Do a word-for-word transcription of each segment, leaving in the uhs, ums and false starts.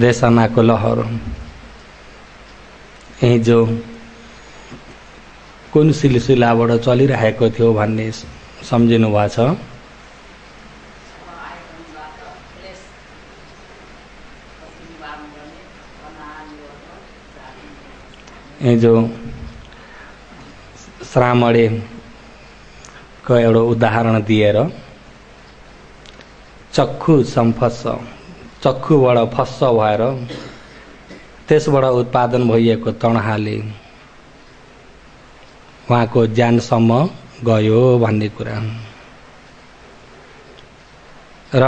देशाना को लहर यही जो कुन सिलसिलाबाट चलिरहेको थियो भन्ने सम्झिनु भएको छ। यही जो श्रामणे को एउटा उदाहरण दिएर चक्खु सम्फस्स चक्खुबाट फस्स भएर त्यसबाट उत्पादन भइएको तणहाले वहाँ को ज्यानसम्म गयो भन्ने कुरा र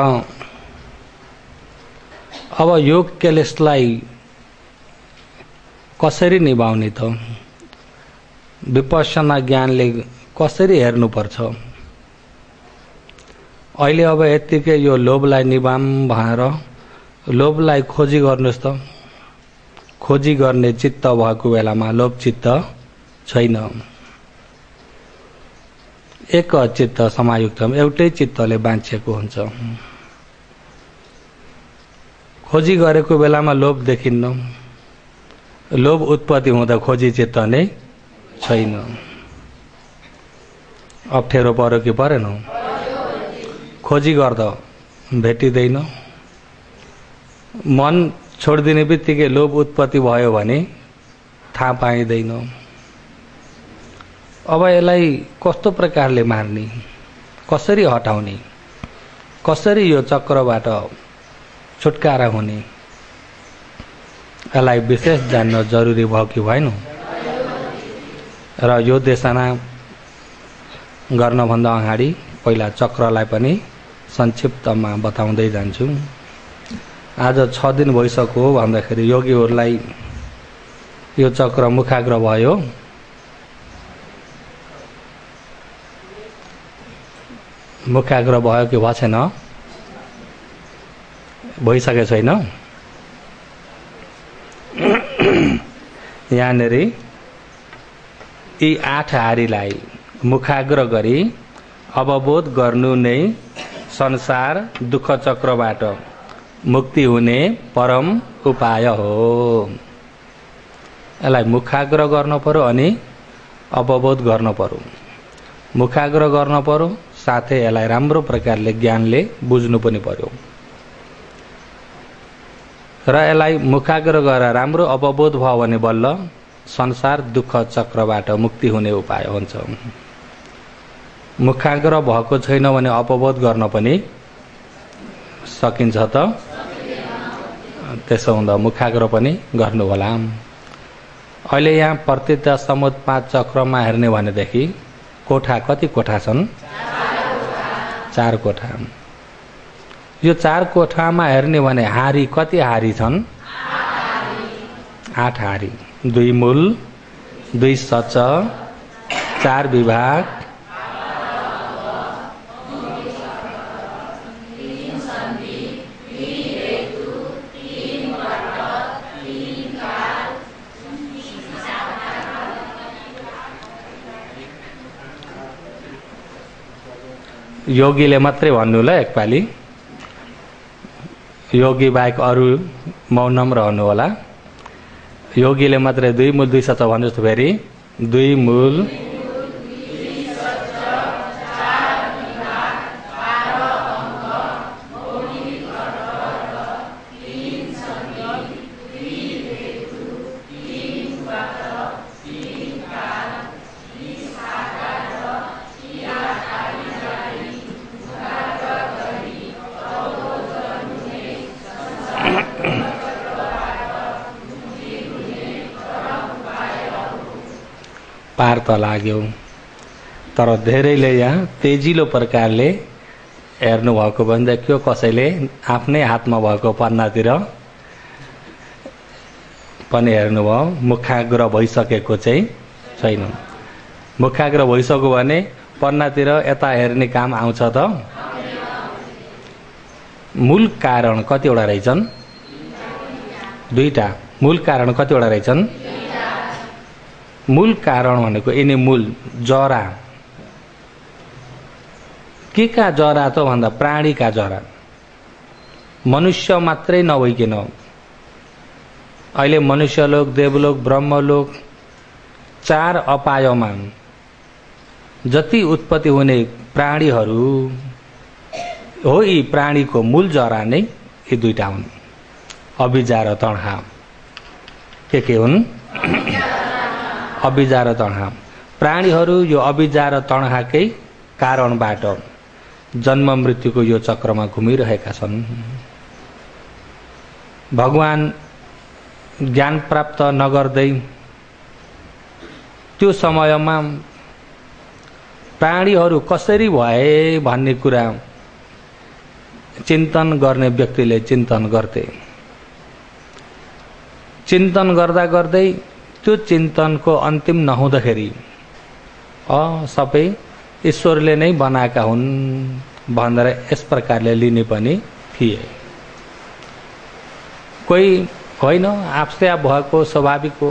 अब यो क्लेशलाई कसरी निभाउने त विपश्यना ज्ञानले कसरी हेर्नुपर्छ। अहिले अब यतिकै यो लोभलाई निभाम भनेर लोभलाई खोजी गर्नुस् त खोजी गर्ने चित्त भएको बेलामा लोभ चित्त छैन। एक चित्त समायुक्तम एउटै चित्तले बाँचेको हुन्छ। खोजी गरेको बेलामा लोभ देखिन्न। लोभ उत्पत्ति हुँदा खोजी चित्त नै छैन। अप्ठ्यारो पर्यो कि परेन? खोजी गर्दा भेटिँदैन। मन छोडिदिने बित्तिकै लोभ उत्पत्ति भयो भने थाहा पाइँदैन। अब यसलाई कस्तो प्रकारले मार्ने, कसरी हटाउने, कसरी यो चक्रबाट छुटकारा हुने, यसलाई विशेष जान्न जरुरी भयो कि भएन? र यो देशना गर्नभन्दा अगाडि पहिला चक्रलाई पनि संक्षिप्तमा बताउँदै जान्छु। आज छ दिन भइसक्यो भन्दाखेरि योगीहरूलाई यो चक्र मुखाग्र भयो। मुखाग्र भयो कि भएको छैन? भइसकेको छैन। यहाँनिर यी आठ हारीलाई मुखाग्र गरी अवबोध गर्नु नै संसार दुःख चक्रबाट मुक्ति हुने परम उपाय हो। यसलाई मुखाग्र गर्न पर्यो अनि अवबोध गर्न पर्यो। मुखाग्र गर्न पर्यो साथै यसलाई राम्रो प्रकारले ज्ञानले बुझ्नु पनि पर्यो र यसलाई मुखाग्र गरेर राम्रो अवबोध भयो भने बल्ल संसार दुःख चक्रबाट मुक्ति हुने उपाय हुन्छ। मुखाग्र भएको छैन भने अवबोध गर्न पनि सकिन्छ त? त्यसो हुँदा मुखाग्र पनि गर्नु होला। अहिले यहाँ प्रतिता समुद पाँच चक्रमा हेर्ने भनेदेखि कोठा कति कोठा छन्? चार कोठा। यो चार कोठामा हेर्ने भने हारी कति हारी छन्? आठ हारी। दुई मूल, दुई सच, चार विभाग, योगीले मात्रै भन्नु होला एकपालि, योगी बाहेक अरू मौनम रहनु होला। योगीले मात्रै दुई मूल दुई सच भन्नुहोस् त फेरि। दुई मूल पार त लाग्यो, तर धेरैले यहाँ तेजिलो प्रकारले हेर्नु भएको भने देखियो। कसैले आफ्नै हातमा भएको पन्नातिर पनि हेर्नुभयो। मुखाग्र भइसकेको चाहिँ छैन। मुखाग्र भइसक्यो भने पन्नातिर यता हेर्ने काम आउँछ त? मूल कारण कतिवटा रहेछन्? दुईटा। मूल कारण कतिवटा रहेछन्? मूल कारण भनेको यिनी मूल जरा। के का जरा त भन्दा प्राणीका जरा। मनुष्य मात्रै नभइकन अहिले मनुष्यलोक, देवलोक, ब्रह्मलोक चार अपायमा जति उत्पत्ति हुने प्राणीहरू हो, यी प्राणीको मूल जरा नै यी दुईटा हुन्, अभिजा र तणहा। के के हुन्? अभिजा र तणहा। प्राणीहरू यो अभिजा र तणहाकै कारणबाट जन्म मृत्युको यो चक्रमा घुमिरहेका छन्। भगवान ज्ञान प्राप्त नगर्दै त्यो समयमा प्राणीहरू कसरी भए भन्ने कुरा चिन्तन गर्ने व्यक्तिले चिन्तन गर्थे। चिन्तन गर्दा गर्दै त्यो चिन्तनको अन्तिम नहुँदाखेरि अ सबै ईश्वरले नै बनाएका हुन् भनेर यस प्रकारले लिने पनि थिए। कोही होइन, आफै आफ भएको, स्वाभाविक हो,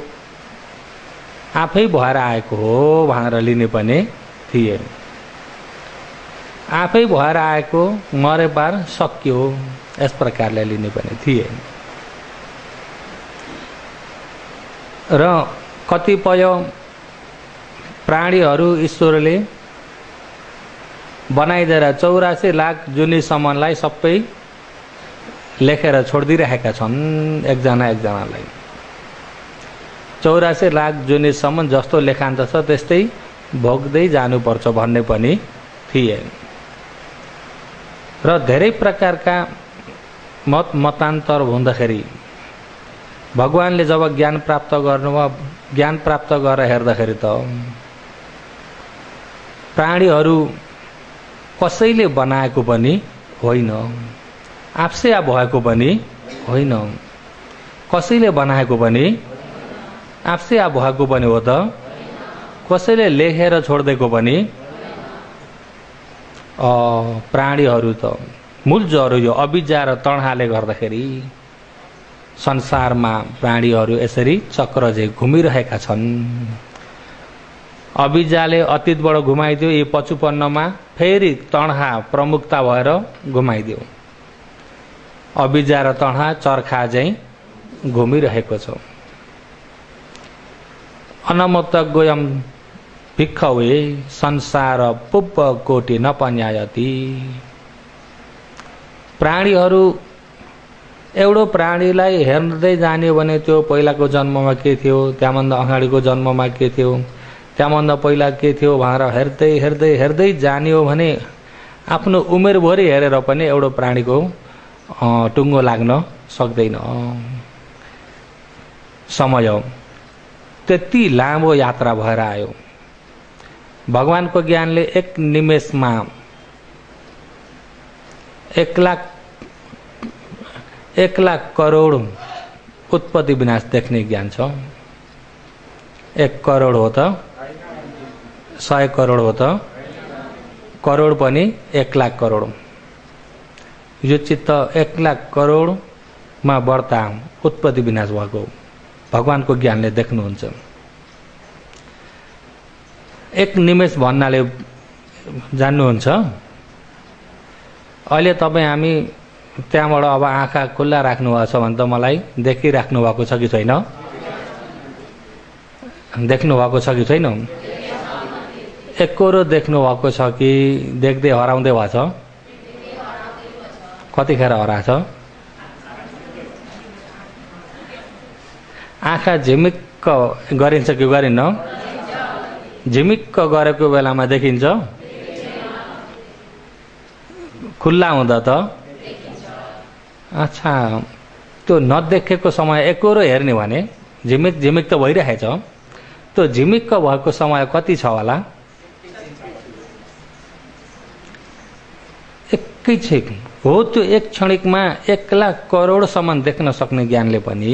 आफै भएर आएको हो भनेर लिने पनि थिए। आफै भएर आएको मरेपार सक्यो यस प्रकारले लिने पनि थिए। र कतिपय प्राणीहरू ईश्वरले बनाइदिएर चौरासी लाख जुनीसम्मलाई सबै लेखेर छोडिदिइरहेका छन्। एकजना एकजनालाई चौरासी लाख जुनीसम्म जस्तो लेखान्त छ त्यस्तै भोग्दै जानुपर्छ भन्ने पनि थिए। र धेरै प्रकारका मत मतान्तर हुँदाखेरि भगवानले जब ज्ञान प्राप्त गर्नुभयो, ज्ञान प्राप्त गरेर हेर्दाखेरि त प्राणीहरू कसैले बनाएको पनि होइन, आफै आफ भएको पनि होइन, कसैले बनाएको पनि, आफै आफ भएको पनि हो त, कसैले लेखेर छोडिदिएको पनि। प्राणीहरू त मूल जरो यो अभिजा र तणहाले गर्दाखेरि संसारमा प्राणीहरू यसरी चक्र जे घुमिरहेका छन्। अभिजाले अतीतबाट घुमाइदियो, यो पचुपन्नमा फेरि तणहा प्रमुखता भएर घुमाइदियो। अभिजा र तणहा चर्खा चाहिँ घुमिरहेको छ। अनमत गोयम भिक्खवे संसार पुब्ब कोटि नपन्यायति। प्राणीहरू एउटा प्राणीलाई हेर्दै जान्यो भने त्यो पहिलाको जन्ममा के थियो, त्यहाँभन्दा अगाडिको जन्ममा के थियो, त्यहाँभन्दा पहिला के थियो भनेर हेर्दै हेर्दै हेर्दै जान्यो भने आफ्नो उमेरभरि हेरेर पनि एउटा प्राणीको टुङ्गो लाग्न सक्दैन। समय त्यति लामो यात्रा भएर आयो। भगवानको ज्ञानले एक निमेषमा एक लाख एक लाख करोड उत्पत्ति विनाश देख्ने ज्ञान छ। एक करोड हो त, सय करोड हो त, करोड पनि एक लाख करोड। यो चित्त एक लाख करोडमा बढ्ता उत्पत्ति विनाश भएको भगवानको ज्ञानले देख्नुहुन्छ। एक निमेष भन्नाले जान्नुहुन्छ। अहिले तपाईँ हामी त्यहाँबाट अब आँखा खुल्ला राख्नुभएको छ भने त मलाई देखिराख्नु भएको छ कि छैन? देख्नु भएको छ कि छैन? एकरो देख्नु भएको छ कि देख्दै हराउँदै भएको छ? कतिखेर हराछ? आँखा झिमिक्क गरिन्छ कि गरिन्न? झिमिक्क गरेको बेलामा देखिन्छ, खुल्ला हुँदा त? अच्छा, त्यो नदेखेको समय एकरो हेर्ने भने झिमिक झिमिक त भइरहेछ। त्यो झिमिक्क भएको समय कति छ होला? एकैछिन हो। त्यो एक क्षणिकमा एक लाख करोडसम्म देख्न सक्ने ज्ञानले पनि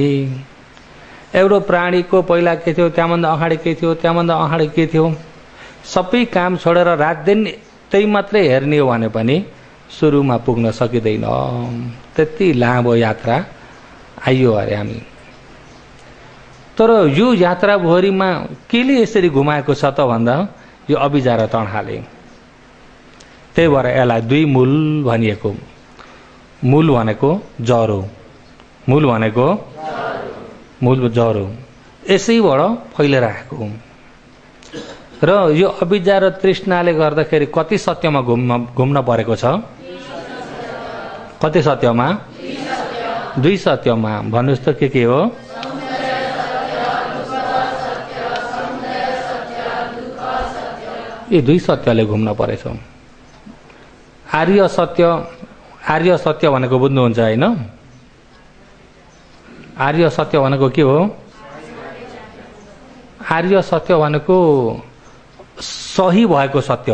एउटा प्राणीको पहिला के थियो, त्यहाँभन्दा अगाडि के थियो, त्यहाँभन्दा अगाडि के थियो, सबै काम छोडेर रात दिन त्यही मात्रै हेर्ने हो भने पनि सुरुमा पुग्न सकिँदैन। त्यति लामो यात्रा आइयो अरे हामी। तर यो यात्राभरिमा केले यसरी घुमाएको छ त भन्दा यो अभिजा र तणहाले। त्यही भएर यसलाई दुई मूल भनिएको। मूल भनेको जरो, मूल भनेको मूल जरो यसैबाट फैलेर आएको हो। र यो अविद्या र तृष्णाले गर्दाखेरि कति सत्यमा घुम्न घुम्न परेको छ? कति सत्यमा? दुई सत्यमा। भन्नुहोस् त के के हो? ये दुई सत्यले घुम्न परेछौँ। आर्य सत्य, आर्य सत्य भनेको बुझ्नुहुन्छ हैन? आर्य सत्य भनेको के हो? आर्य सत्य भनेको सही भएको सत्य।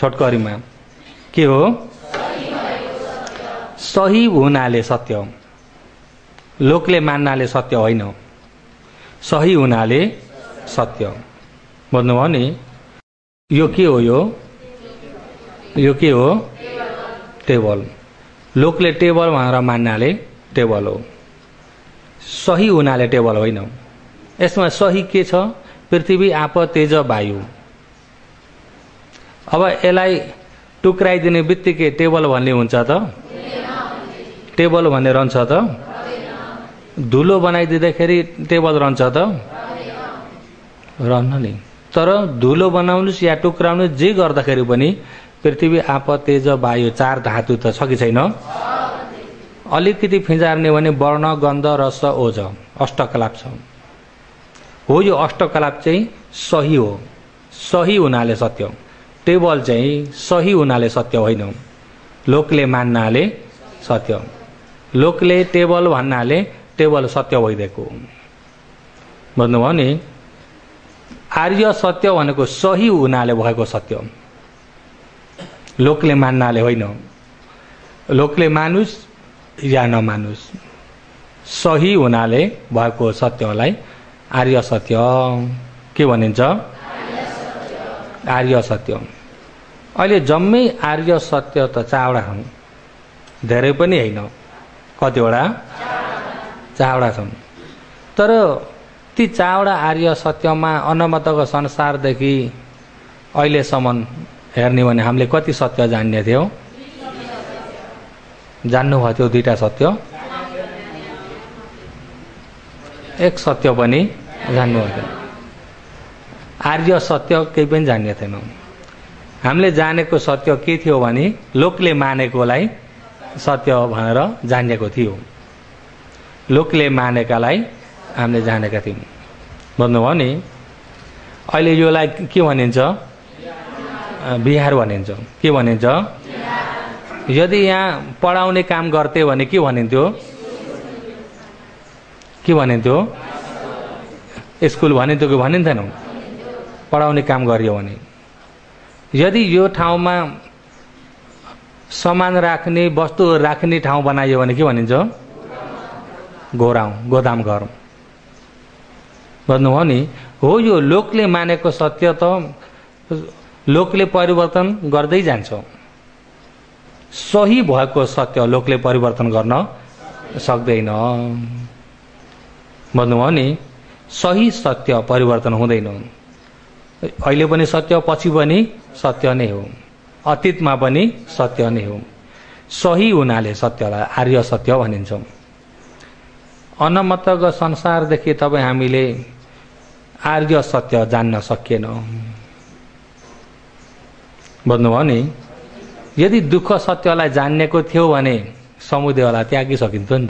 छोटकरीमा के हो? सही हुनाले सत्य, लोकले मान्नाले सत्य होइन, सही हुनाले सत्य। बुझ्नुभयो नि? यो के हो? यो यो के हो? टेबल। लोकले टेबल भनेर मान्नाले टेबल हो, सही हुनाले टेबल होइन। यसमा सही के छ? पृथ्वी, आप, तेज, वायु। अब यसलाई टुक्राइदिने बित्तिकै टेबल भन्ने हुन्छ त? टेबल भन्ने रहन्छ त? धुलो बनाइदिँदाखेरि टेबल रहन्छ त? रहन्न नि। तर धुलो बनाउनुस् या टुक्राउनु जे गर्दाखेरि पनि पृथ्वी, आप, तेज, वायु चार धातु त छ कि छैन? अलिकति फिजार्ने भने वर्ण, गन्ध, रस, ओज, अष्टकलाप छ। हो यो अष्टकलाप चाहिँ सही हो, सही हुनाले सत्य। टेबल चाहिँ सही हुनाले सत्य होइन, लोकले मान्नाले सत्य। लोकले टेबल भन्नाले टेबल सत्य भइदिएको। भन्नुभयो नि? आर्य सत्य भनेको सही हुनाले भएको सत्य, लोकले मान्नाले होइन। लोकले मानुस् या नमानुस्, सही हुनाले भएको सत्यलाई आर्य सत्य के भनिन्छ? आर्य सत्य। अहिले जम्मै आर्य सत्य त चारवटा छन्, धेरै पनि होइन, कतिवटा? चारवटा छन्। तर ती चारवटा आर्य सत्यमा अनमतको संसारदेखि अहिलेसम्म हेर्ने भने हामीले कति सत्य जान्ने थियौँ? जान्नुभएको थियो दुईवटा सत्य, एक सत्य पनि जान्नु भएको। आर्य सत्य केही पनि जान्ने थिएनौँ। हामीले जानेको सत्य के थियो भने लोकले मानेकोलाई सत्य भनेर जानेको थियो, लोकले मानेकालाई हामीले जानेका थियौँ। भन्नुभयो नि? अहिले योलाई के भनिन्छ? बिहार भनिन्छ। के भनिन्छ? यदि यहाँ पढाउने काम गर्थे भने के भनिन्थ्यो? के भनिन्थ्यो? स्कुल भनिन्थ्यो कि भनिन्थेन? पढाउने काम गरियो भने। यदि यो ठाउँमा सामान राख्ने, वस्तुहरू राख्ने ठाउँ बनाइयो भने के भनिन्छ? गोराउँ, गोदाम घर। भन्नुभयो नि? हो यो लोकले मानेको सत्य त लोकले परिवर्तन गर्दै जान्छ, सही भएको सत्य लोकले परिवर्तन गर्न सक्दैन। भन्नुभयो नि? सही सत्य परिवर्तन हुँदैन। अहिले पनि सत्य, पछि पनि सत्य नै हो, अतीतमा पनि सत्य नै हो। सही हुनाले सत्यलाई आर्य सत्य भनिन्छ। अनमतको संसारदेखि तपाईँ हामीले आर्य सत्य जान्न सकिएन। भन्नुभयो नि? यदि दुःख सत्यलाई जान्नेको थियो भने समुदयलाई त्यागिसकिन्थ्यो नि त।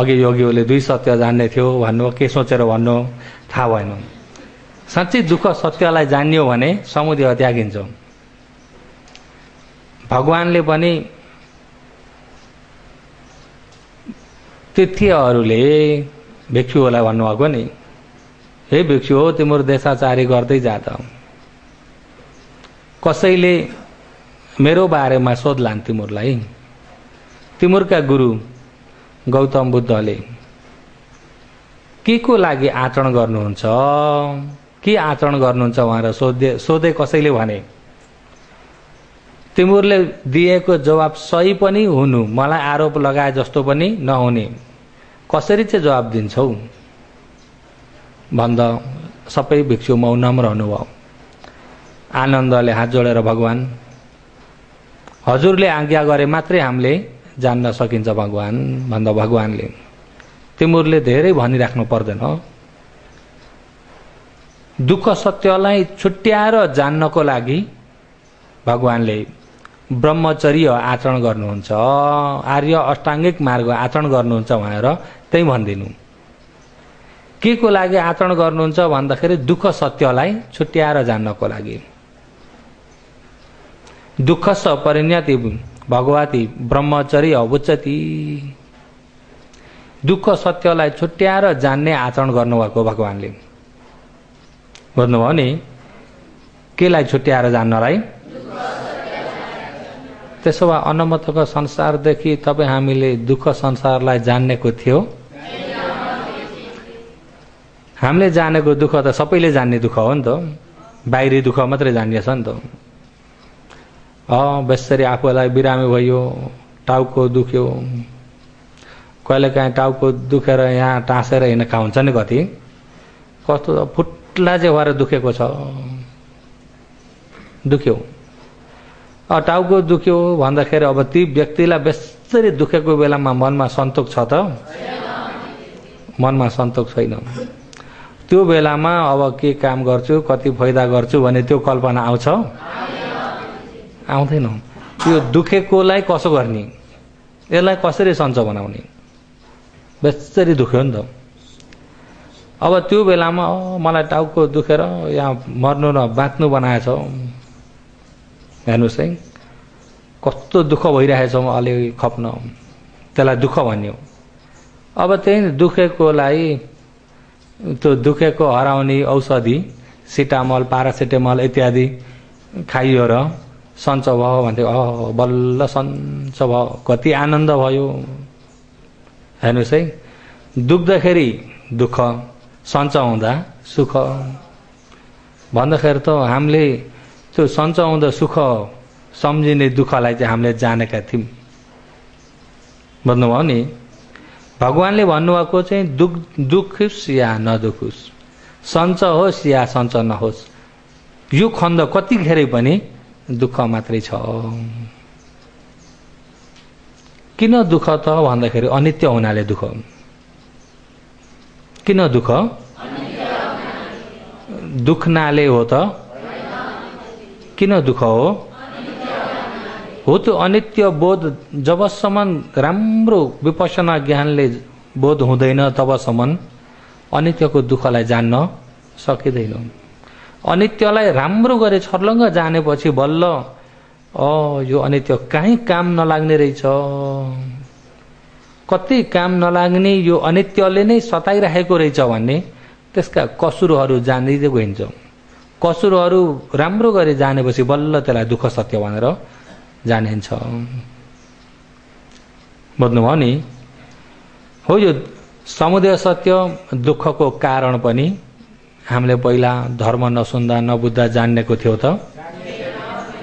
अघि योगीहरूले दुई सत्य जान्ने थियो भन्नु, के सोचेर भन्नु थाहा भएन। साँच्चै दुःख सत्यलाई जान्यो भने समुदय त्यागिन्छ। भगवानले पनि तिथ्यहरूले भिक्षुहरूलाई भन्नुभएको नि, हे भिक्षु हो, तिम्रो देशाचारी गर्दै जा त, कसैले मेरो बारेमा सोध्लान् तिमीहरूलाई। तिमीहरूका गुरु गौतम बुद्धले के को लागि आचरण गर्नुहुन्छ, के आचरण गर्नुहुन्छ भनेर सोधे सोधे कसैले भने, तिमीहरूले दिएको जवाब सही पनि हुनु, मलाई आरोप लगाए जस्तो पनि नहुने, कसरी चाहिँ जवाब दिन्छौ भन्दा सबै भिक्षु मौनम रहनुभयो। आनन्दले हात जोडेर, भगवान, हजुरले आज्ञा गरे मात्रै हामीले जान्न सकिन्छ भगवान भन्दा भगवानले तिमीहरूले धेरै भनिराख्नु पर्दैन। दुःख सत्यलाई छुट्याएर जान्नको लागि भगवानले ब्रह्मचर्य आचरण गर्नुहुन्छ, आर्य अष्टाङ्गिक मार्ग आचरण गर्नुहुन्छ भनेर त्यही भन्दिनु। के को लागि आचरण गर्नुहुन्छ भन्दाखेरि दुःख सत्यलाई छुट्याएर जान्नको लागि। दुःख स परिणति भगवती ब्रह्मचर्य उच्चति, दुःख सत्यलाई छुट्याएर जान्ने आचरण गर्नुभएको भगवानले भन्नुभयो नि। केलाई छुट्याएर जान्नलाई? त्यसो भए अनमतको संसारदेखि तपाईँ हामीले दुःख संसारलाई जान्नेको थियो? हामीले जानेको दुःख त सबैले जान्ने दुःख हो नि त, बाहिरी दुःख मात्रै जान्ने छ नि त। अँ बेसरी आफूलाई बिरामी भयो, टाउको दुख्यो, कहिलेकाहीँ टाउको दुखेर यहाँ टाँसेर हिँडेका हुन्छ नि कति, कस्तो फुट्ला चाहिँ भएर दुखेको छ, दुख्यो। अँ टाउको दुख्यो भन्दाखेरि अब ती व्यक्तिलाई बेसरी दुखेको बेलामा मनमा सन्तोष छ त? मनमा सन्तोष छैन। त्यो बेलामा अब के काम गर्छु, कति फाइदा गर्छु भने त्यो कल्पना आउँछ? आउँदैन। त्यो दुखेकोलाई कसो गर्ने, यसलाई कसरी सन्चो बनाउने? बेसरी दुख्यो नि त। अब त्यो बेलामा मलाई टाउको दुखेर यहाँ मर्नु न बाँच्नु बनाएछ, हेर्नुहोस् है कस्तो दुःख भइरहेछ, म अलि खप्न, त्यसलाई दुःख भन्यो। अब त्यही दुखेकोलाई त्यो दुखेको हराउने औषधि सिटामल पारासिटामल इत्यादि खाइयो र सन्चो भयो भन्थे, अ बल्ल सन्चो भयो, कति आनन्द भयो। हेर्नुहोस् है दुख्दाखेरि दुःख, सन्चो हुँदा सुख भन्दाखेरि त हामीले त्यो सन्चो हुँदा सुख सम्झिने दुःखलाई चाहिँ हामीले जानेका थियौँ। भन्नुभयो नि भगवानले भन्नुभएको चाहिँ दुख दुखोस् या नदुखोस्, सन्चो होस् या सन्चो नहोस्, यो खण्ड कतिखेरै पनि दुःख मात्रै छ। किन दुःख त भन्दाखेरि अनित्य हुनाले दुःख। किन दुःख? दुख्नाले हो त? किन दुःख हो? हो त्यो अनित्य बोध जबसम्म राम्रो विपश्यना ज्ञानले बोध हुँदैन तबसम्म अनित्यको दुःखलाई जान्न सकिँदैन। अनित्यलाई राम्रो गरे छर्लङ्ग जानेपछि बल्ल अ यो अनित्य कहीँ काम नलाग्ने रहेछ, कति काम नलाग्ने यो अनित्यले नै सताइरहेको रहेछ भन्ने त्यसका कसुरहरू जानिदिएको हिँड्छ। कसुरहरू राम्रो गरे जानेपछि बल्ल त्यसलाई दुःख सत्य भनेर जानिन्छ। बुझ्नुभयो नि? हो यो समुदय सत्य दुःखको कारण पनि हामीले पहिला धर्म नसुन्दा नबुझ्दा जान्नेको थियो त?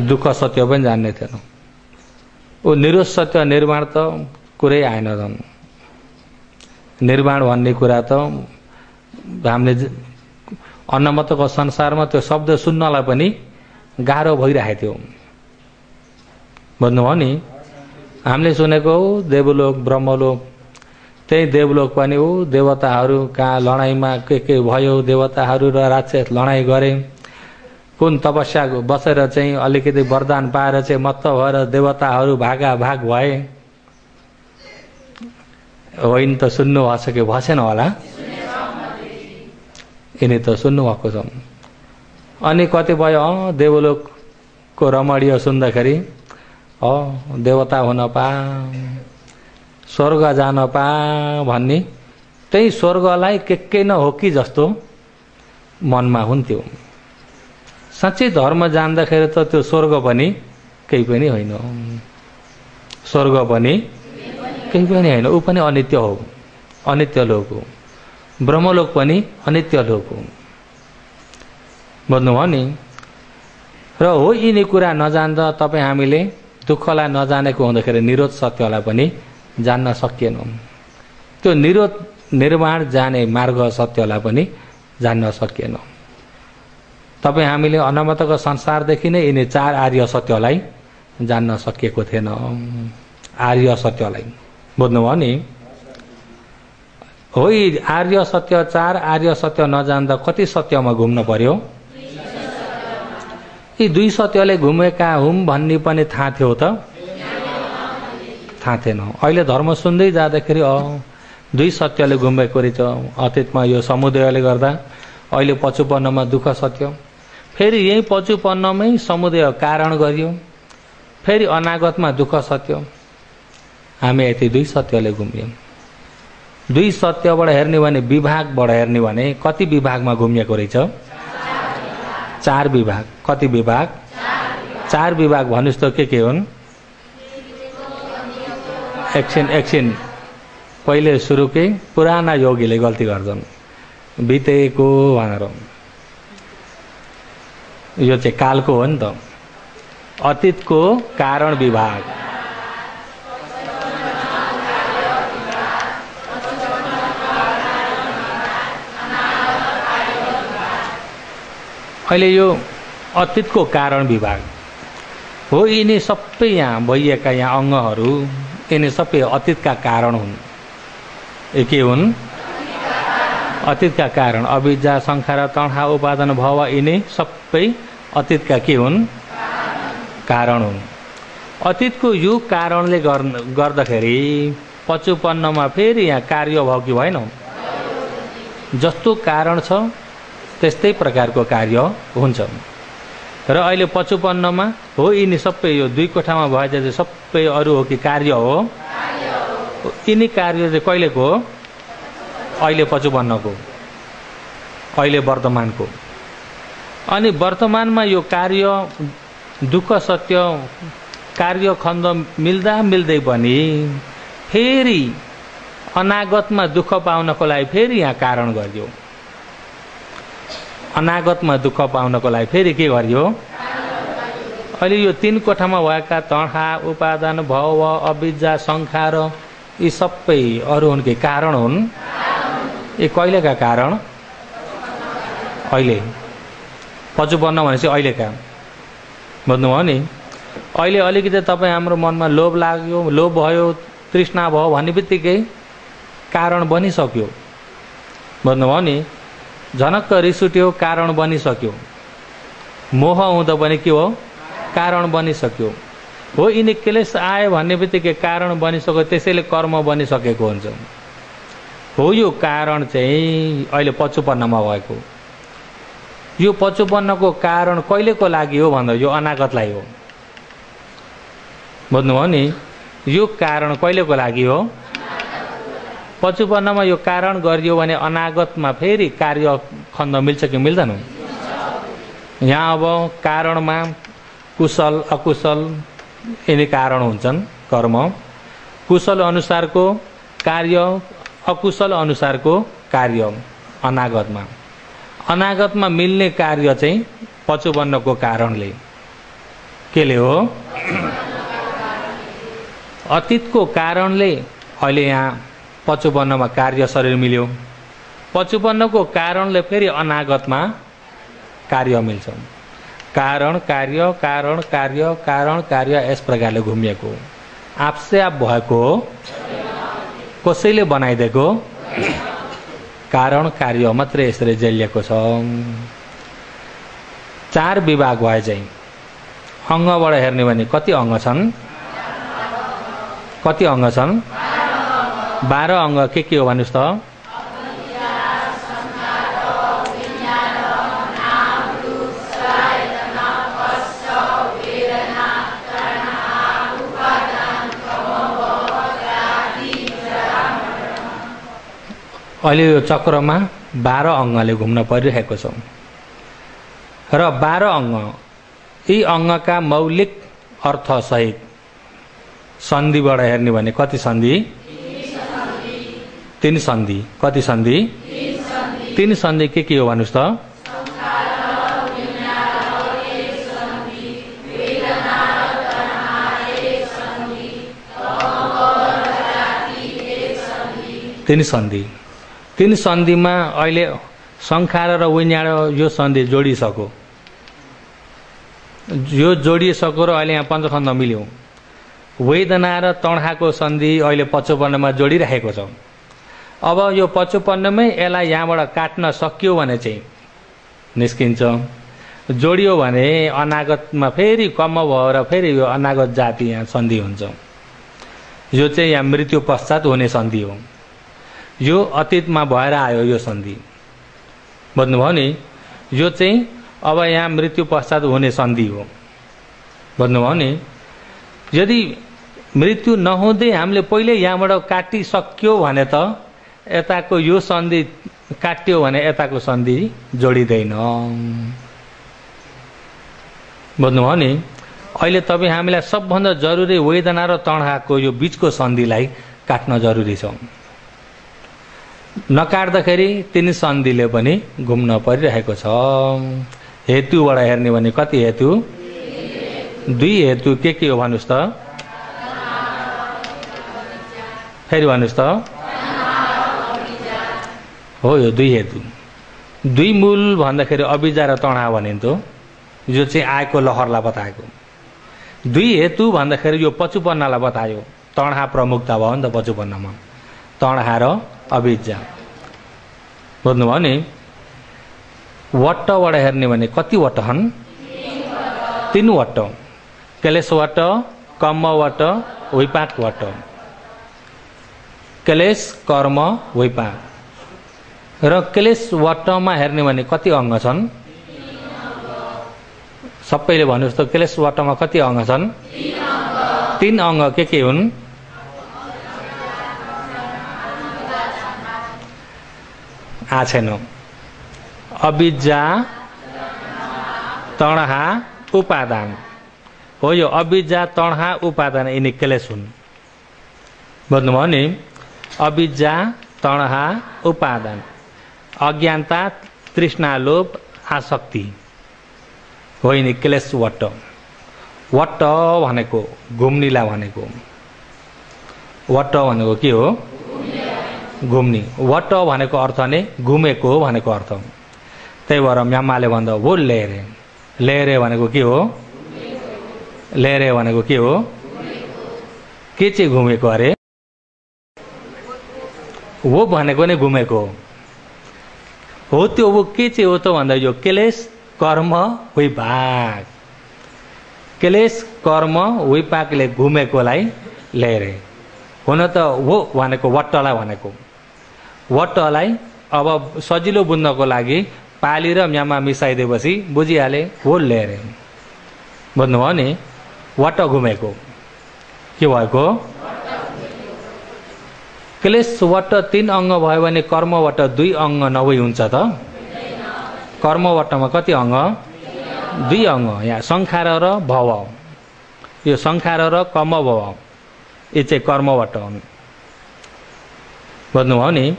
दुःख सत्य पनि जान्ने थिएन। ऊ निरोध सत्य निर्वाण त कुरै आएन। निर्वाण भन्ने कुरा त हामीले अन्नमतको संसारमा त्यो शब्द सुन्नलाई पनि गाह्रो भइरहेको थियो। भन्नुभयो नि हामीले सुनेको देवलोक ब्रह्मलोक, त्यही देवलोक पनि हो देवताहरू कहाँ लडाइँमा के के भयो, देवताहरू र राक्षस लडाइँ गरे, कुन तपस्या बसेर चाहिँ अलिकति वरदान पाएर चाहिँ मत्त भएर देवताहरू भागा भाग भए, होइन त? सुन्नु भएको छ कि भएन होला? यिनी त सुन्नु भएको छ। अनि कतिपय अँ देवलोकको रमणीय सुन्दाखेरि अ देवता हुन पा, स्वर्ग जान पा भन्ने त्यही स्वर्गलाई के के न हो कि जस्तो मनमा हुन्थ्यो। साँच्चै धर्म जान्दाखेरि त त्यो स्वर्ग पनि केही पनि होइन, स्वर्ग पनि केही पनि होइन, ऊ पनि अनित्य हो, अनित्य लोक हो। ब्रह्मलोक पनि अनित्य लोक हो। भन्नुभयो नि? र हो यिनी कुरा नजान्दा तपाईँ हामीले दुःखलाई नजानेको हुँदाखेरि निरोध सत्यलाई पनि जान्न सकिएनौँ। त्यो निरोध निर्वाण जाने मार्ग सत्यलाई पनि जान्न सकिएनौँ। तपाईँ हामीले अनामतको संसारदेखि नै यिनी चार आर्य सत्यलाई जान्न सकिएको थिएन। आर्य सत्यलाई बुझ्नुभयो नि? होई आर्य सत्य चार आर्य सत्य नजान्दा कति सत्यमा घुम्न पर्यो। यी दुई सत्यले घुमेका हुम भन्ने पनि थाहा थियो त थाहा थिएन। अहिले धर्म सुन्दै जाँदाखेरि अ दुई सत्यले घुमेको रहेछ। अतीतमा यो समुदायले गर्दा अहिले पचुपन्नमा दुःख सत्य, फेरि यही पचुपन्नमै समुदाय कारण गरियो, फेरि अनागतमा दुःख सत्य। हामी यति दुई सत्यले घुम्यौं। दुई सत्यबाट हेर्ने भने विभागबाट हेर्ने भने कति विभागमा घुमिएको रहेछ? चार विभाग। कति विभाग? चार विभाग। भन्नुस् त के के हुन्? एकछिन एकछिन पहिले सुरुकै पुराना योगीले गल्ती गर्छन् बितेको भनेर। यो चाहिँ कालको हो नि त। अतीतको कारण विभाग, अहिले यो अतीतको कारण विभाग हो। यिनी सबै यहाँ भइएका यहाँ अङ्गहरू यिनी सबै अतीतका कारण हुन्। ए के हुन्? अतीतका कारण। अविद्या संखार तणा उपादान भव यिनी सबै अतीतका के हुन्? कारण हुन्। अतीतको यो कारणले गर्दाखेरि पचुपन्नमा फेरि यहाँ कार्य भयो कि भएन? जस्तो कारण छ त्यस्तै प्रकारको कार्य हुन्छ। र अहिले पचुपन्नमा हो यिनी सबै यो दुई कोठामा भए जति सबै अरू हो कि कार्य हो? यिनी कार्य चाहिँ कहिलेको हो? अहिले पचुपन्नको, अहिले वर्तमानको। अनि वर्तमानमा यो कार्य दुःख सत्य कार्य खण्ड मिल्दा मिल्दै पनि फेरि अनागतमा दुःख पाउनको लागि फेरि यहाँ कारण गरियो। अनागतमा दुःख पाउनको लागि फेरि के गरियो? अहिले यो तीन कोठामा भएका तणा उपादान भव अविद्या संखार यी सबै अरू हुन् कि कारण हुन्? यी कहिलेका कारण? अहिले पचुपन्न भनेपछि अहिलेका भन्नुभयो नि। अहिले अलिकति तपाईँ हाम्रो मनमा लोभ लाग्यो, लोभ भयो, तृष्णा भयो भन्ने बित्तिकै कारण बनिसक्यो भन्नुभयो नि। झनक्क रिस उठ्यो, कारण बनिसक्यो। मोह हुँदा पनि के हो? कारण बनिसक्यो। हो यिनी क्लेश आयो भन्ने बित्तिकै कारण बनिसक्यो, त्यसैले कर्म बनिसकेको हुन्छ। हो यो कारण चाहिँ अहिले पचुपन्नमा भएको। यो पचुपन्नको कारण कहिलेको लागि हो भन्दा यो अनागतलाई हो भन्नुभयो नि। यो कारण कहिलेको लागि हो? पचुपन्नमा यो कारण गरियो भने अनागतमा फेरि कार्य खण्ड मिल्छ कि मिल्दैन? यहाँ अब कारणमा कुशल अकुशल यिनी कारण हुन्छन् कर्म। कुशल अनुसारको कार्य, अकुशल अनुसारको कार्य अनागतमा। अनागतमा मिल्ने कार्य चाहिँ पचुपन्नको कारणले केले हो? अतीतको कारणले अहिले यहाँ पचुपन्नमा कार्य शरीर मिल्यो। पचुपन्नको कारणले फेरि अनागतमा कार्य मिल्छ। कारण कार्य कारण कार्य कारण कार्य यस प्रकारले घुमिएको आफसे आप भएको हो। कसैले बनाइदिएको कारण कार्य मात्रै यसरी जलिएको छ। चार विभाग भए चाहिँ अङ्गबाट हेर्ने भने कति अङ्ग छन्? कति अङ्ग छन्? बाह्र अङ्ग। के के हो भन्नुहोस् त? अहिले यो चक्रमा बाह्र अङ्गले घुम्न परिरहेको छ। र बाह्र अङ्ग यी अङ्गका मौलिक अर्थसहित सन्धिबाट हेर्ने भने कति सन्धि? तीन सन्धि। कति सन्धि? तीन सन्धि। के के हो भन्नुस् त? तीन सन्धि। तीन सन्धिमा अहिले संखार र विज्ञान यो सन्धि जोडिसक्यो। यो जोडिसक्यो र अहिले यहाँ पञ्चखण्ड मिल्यो। वेदना र तणहाको सन्धि अहिले पचुपन्नमा जोडिराखेको छ। अब यो पचपन्नमै यसलाई यहाँबाट काट्न सकियो भने चाहिँ निस्किन्छ, जोडियो भने अनागतमा फेरि कम भएर फेरि यो अनागत जाति यहाँ सन्धि हुन्छ। यो चाहिँ यहाँ मृत्यु पश्चात हुने सन्धि हो। यो अतीतमा भएर आयो यो सन्धि, बुझ्नुभयो नि। यो चाहिँ अब यहाँ मृत्यु पश्चात हुने सन्धि हो, बुझ्नुभयो नि। यदि मृत्यु नहुँदै हामीले पहिले यहाँबाट काटिसक्यो भने त यताको यो सन्धि काट्यो भने यताको सन्धि जोडिँदैन, बुझ्नुभयो नि। अहिले तपाईँ हामीलाई सबभन्दा जरुरी वेदना र तन्हाको यो बीचको सन्धिलाई काट्न जरुरी छ। नकाट्दाखेरि तिनी सन्धिले पनि घुम्न परिरहेको छ। हेतुबाट हेर्ने भने कति हेतु? दुई हेतु के के हो भन्नुहोस् त, फेरि भन्नुहोस् त। हो यो दुई हेतु। दुई मूल भन्दाखेरि अभिजा र तनाव भनिन्थ्यो, जो चाहिँ आएको लहरलाई बताएको। दुई हेतु भन्दाखेरि यो पचुपन्नालाई बतायो। तनाव प्रमुखता भयो नि त पचुपन्नामा, तनाव र अभिजा, बुझ्नुभयो नि। वट्टबाट हेर्ने भने कति वट्ट छन्? तीन वट्ट। क्लेशवट, कर्मवट, विपाकवट। क्लेश, कर्म, विपाक र क्लेशवटमा हेर्ने भने कति अङ्ग छन्? सबैले भन्नुहोस् त, क्लेशवटमा कति अङ्ग छन्? तीन अङ्ग। के के हुन्? आ छैन, अविद्या, तणहा, उपादान हो। यो अविद्या, तणहा, उपादान यिनी क्लेश हुन्, बुझ्नुभयो नि। अविद्या, तणहा, उपादान, अज्ञानता, तृष्णा, लोभ, आसक्ति हो यिनी क्लेश वट्ट। वट्ट भनेको घुम्नीला भनेको, वट्ट भनेको के हो? घुम्नी। वट्ट भनेको अर्थ नै घुमेको हो भनेको अर्थ। त्यही भएर म्यामाले भन्दा हो लेरे। लेरे भनेको के हो? लेरे भनेको के हो? के चाहिँ घुमेको? अरे वो भनेको नै घुमेको हो। त्यो वो के चाहिँ हो त भन्दा यो क्लेश, कर्म, विपाक। क्लेश, कर्म, विपाकले घुमेकोलाई लेरे। हुन त वो भनेको वट्टलाई भनेको, वट्टलाई अब सजिलो बुझ्नको लागि पाली र म्यामा मिसाइदिएपछि बुझिहाले हो लेरे, बुझ्नुभयो नि। वट घुमेको के भएको? क्लेशवट तीन अङ्ग भयो भने कर्मवट दुई अङ्ग नभई हुन्छ त? कर्मवटमा कति अङ्ग? दुई अङ्ग। यहाँ संखार र भव, यो संखार र कर्म भव, यो चाहिँ कर्मवट हुन्, बुझ्नुभयो नि।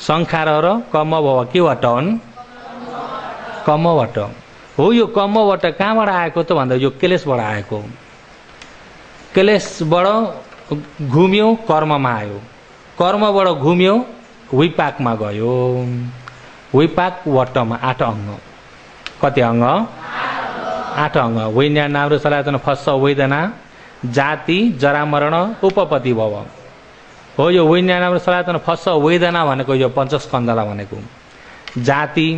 संखार र कर्म भव के वट हुन्? कर्मवट हो। यो कर्मवट कहाँबाट आएको त भन्दा यो क्लेशबाट आएको। क्लेशबाट घुम्यो कर्ममा आयो, कर्मबाट घुम्यो विपाकमा गयो। विपाक वटमा आठ अङ्ग। कति अङ्ग? आठ अङ्ग। वैन्या नाम्रो सलायतन फस्स वेदना, जाति, जरामरण, उपपति भव हो। यो वैन्या नाम्रो सलायतन फस्स वेदना भनेको यो पञ्चस्कन्धलाई भनेको। जाति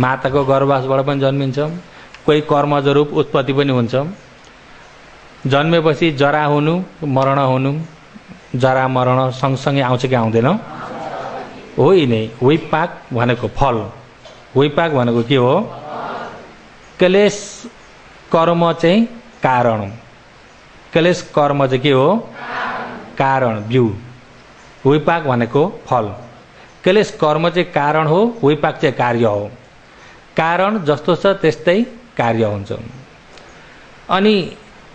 माताको गर्भवासबाट पनि जन्मिन्छ, कोही कर्मज रूप उत्पत्ति पनि हुन्छ। जन्मेपछि जरा हुनु, मरण हुनु, जरा मरण सँगसँगै आउँछ कि आउँदैन? हो नै विपाक भनेको फल। विपाक भनेको के हो? क्लेश कर्म चाहिँ कारण, क्लेश कर्म चाहिँ के हो? कारण, बिउ। विपाक भनेको फल। क्लेश कर्म चाहिँ कारण हो, विपाक चाहिँ कार्य हो। कारण जस्तो छ त्यस्तै कार्य हुन्छ। अनि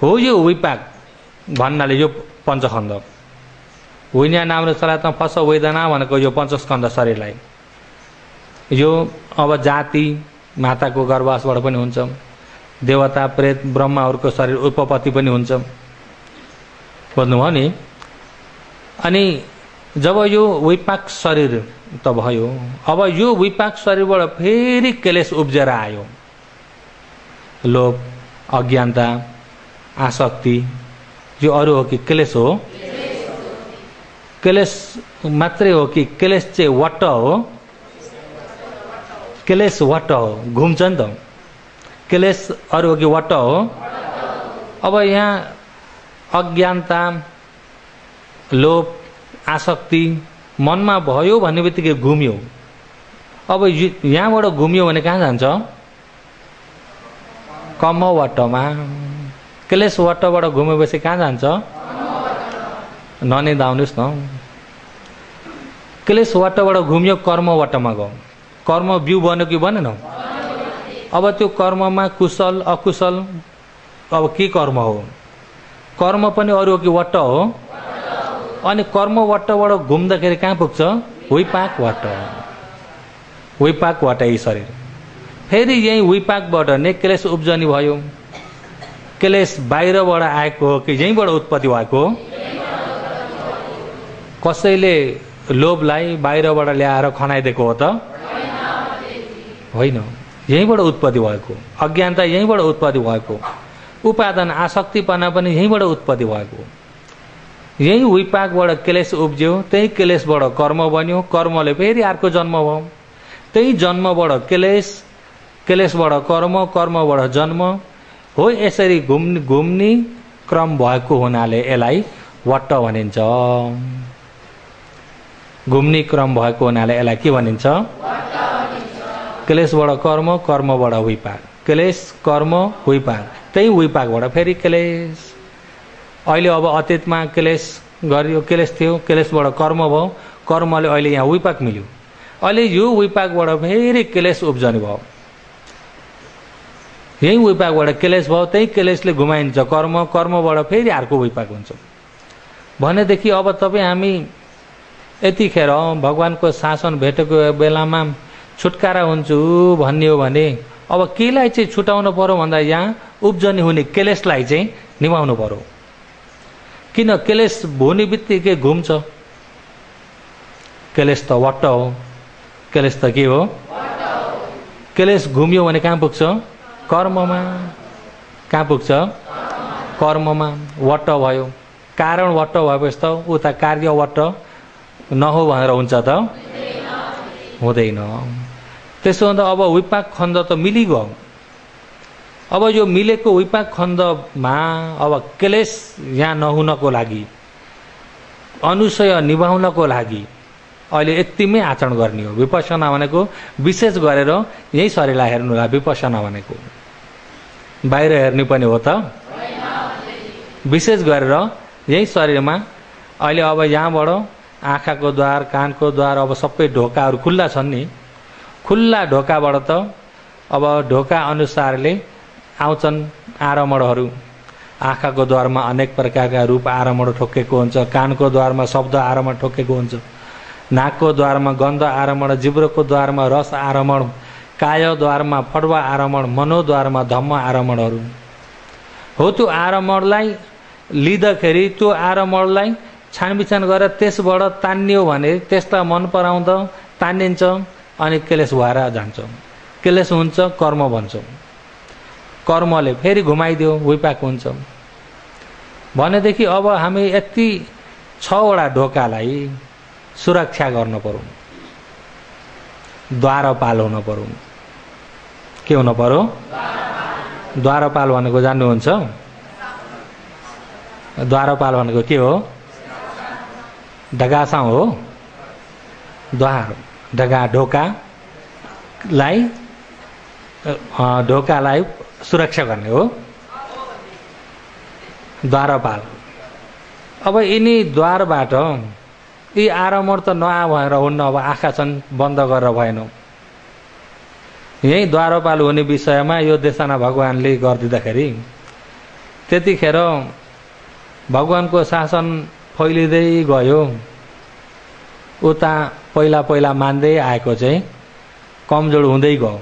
हो यो विपाक भन्नाले यो पञ्चस्कन्ध। विन्या नाम र सलायतन फस्स वेदना भनेको यो पञ्चस्कन्ध शरीरलाई। यो अब जाति माताको गर्भवासबाट पनि हुन्छ, देवता, प्रेत, ब्रह्माहरूको शरीर उपपत्ति पनि हुन्छ, बुझ्नुभयो नि। अनि जब यो विपाक शरीर त भयो, अब यो विपाक शरीरबाट फेरि क्लेश उब्जेर आयो। लोभ, अज्ञानता, आसक्ति, यो अरू हो कि क्लेश हो? क्लेश मात्रै हो कि क्लेश चाहिँ वट्ट हो। क्लेश वट्ट हो, घुम्छ नि त। क्लेश अरू हो कि वट्ट हो। अब यहाँ अज्ञानता, लोभ, आसक्ति मनमा भयो भन्ने बित्तिकै घुम्यो। अब यहाँबाट घुम्यो भने कहाँ जान्छ? कमवटमा। क्लेश वट्टबाट घुमेपछि कहाँ जान्छ? नने दाउनुस् न। क्लेश वट्टबाट घुम्यो कर्मवटमा गयो। कर्म बिउ बन्यो कि बनेन? अब त्यो कर्ममा कुशल अकुशल अब के कर्म हो? कर्म पनि अरू हो कि वट्ट हो। अनि कर्मवट्टबाट घुम्दाखेरि कहाँ पुग्छ? विपाक वट्ट। विपाक वट्ट यही शरीर। फेरि यही विपाकबाट नै क्लेश उब्जनी भयो। क्लेश बाहिरबाट आएको हो कि यहीँबाट उत्पत्ति भएको हो? कसैले लोभलाई बाहिरबाट ल्याएर खनाइदिएको हो त होइन। यहीँबाट उत्पत्ति भएको। अज्ञानता यहीँबाट उत्पत्ति भएको। उपादान आसक्तिपना पनि यहीँबाट उत्पत्ति भएको। यही विपाकबाट क्लेश उब्ज्यो। त्यही क्लेशबाट कर्म बन्यो। कर्मले फेरि अर्को जन्म भयो। त्यही जन्मबाट क्लेश, क्लेशबाट कर्म, कर्मबाट जन्म हो। यसरी घुम्ने घुम्ने क्रम भएको हुनाले यसलाई वट्ट भनिन्छ। घुम्ने क्रम भएको हुनाले यसलाई के भनिन्छ? वट्ट भनिन्छ। क्लेशबाट कर्म, कर्मबाट विपाक। क्लेश, कर्म, विपाक। त्यही विपाकबाट फेरि क्लेश। अहिले अब अतीतमा क्लेश गरियो, क्लेश थियो, क्लेशबाट कर्म भयो, कर्मले अहिले यहाँ विपाक मिल्यो। अहिले यो विपाकबाट फेरि क्लेश उब्जनी भयो। यही विपाकबाट क्लेश भयो। त्यही क्लेशले घुमाइन्छ कर्म, कर्मबाट फेरि अर्को विपाक हुन्छ। भनेदेखि अब तपाईँ हामी यतिखेर भगवानको शासन भेटेको बेलामा छुटकारा हुन्छु भन्ने हो भने अब केलाई चाहिँ छुटाउनु पर्यो भन्दा यहाँ उब्जनी हुने क्लेशलाई चाहिँ निभाउनु पर्यो। किन? क्लेश भुने बित्तिकै घुम्छ। क्लेश त वट्ट हो। क्लेश त के हो? क्लेश घुम्यो भने कहाँ पुग्छ? कर्ममा। कहाँ पुग्छ? कर्ममा। वट्ट भयो। कारण वट्ट भएपछि त उता कार्य वट्ट नहो भनेर हुन्छ त हुँदैन। त्यसो हुँदा अब विपाक खण्ड त मिलिगयो। अब यो मिलेको विपाक खण्डमा अब क्लेश यहाँ नहुनको लागि, अनुसय निभाउनको लागि अहिले यतिमै आचरण गर्ने हो। विपश्यना भनेको विशेष गरेर यही शरीरलाई हेर्नु होला। विपश्यना भनेको बाहिर हेर्नु पनि हो त विशेष गरेर यही शरीरमा। अहिले अब यहाँबाट आँखाको द्वार, कानको द्वार अब सबै ढोकाहरू खुल्ला छन् नि। खुल्ला ढोकाबाट त अब ढोका अनुसारले आउँछन् आरम्भहरू। आँखाको द्वारमा अनेक प्रकारका रूप आरम्भ ठोकेको हुन्छ, कानको द्वारमा शब्द आरम्भ ठोकेको हुन्छ, नाकको द्वारमा गन्ध आरम्भ, जिब्रोको द्वारमा रस आरम्भ, कायद्वारमा फड्वा आरम्भ, मनोद्वारमा धम्म आरम्भहरू हो। त्यो आरम्भलाई लिँदाखेरि त्यो आरम्भलाई छानबिछान गरेर त्यसबाट तान्यो भने त्यसलाई मन पराउँदा तानिन्छ अनि क्लेश भएर जान्छ। क्लेश हुन्छ, कर्म भन्छ। कर्मले फेरि घुमाइदियो, विपाक हुन्छ। भनेदेखि अब हामी यति छवटा ढोकालाई सुरक्षा गर्न पर्यो। द्वारपाल हुन पर्यो। के हुन पर्यो? द्वारपाल भनेको जान्नुहुन्छ? द्वारपाल भनेको के हो? ढगासा हो। द्वार ढगा ढोकालाई ढोकालाई सुरक्षा गर्ने हो द्वारपाल। अब यिनी द्वारबाट यी आरम्भ त नआ भएर हुन्न। अब आँखा छन्, बन्द गरेर भएन। यही द्वारपाल हुने विषयमा यो देशना भगवानले गरिदिँदाखेरि त्यतिखेर भगवानको शासन फैलिँदै गयो। उता पहिला पहिला मान्दै आएको चाहिँ कमजोर हुँदै गयो।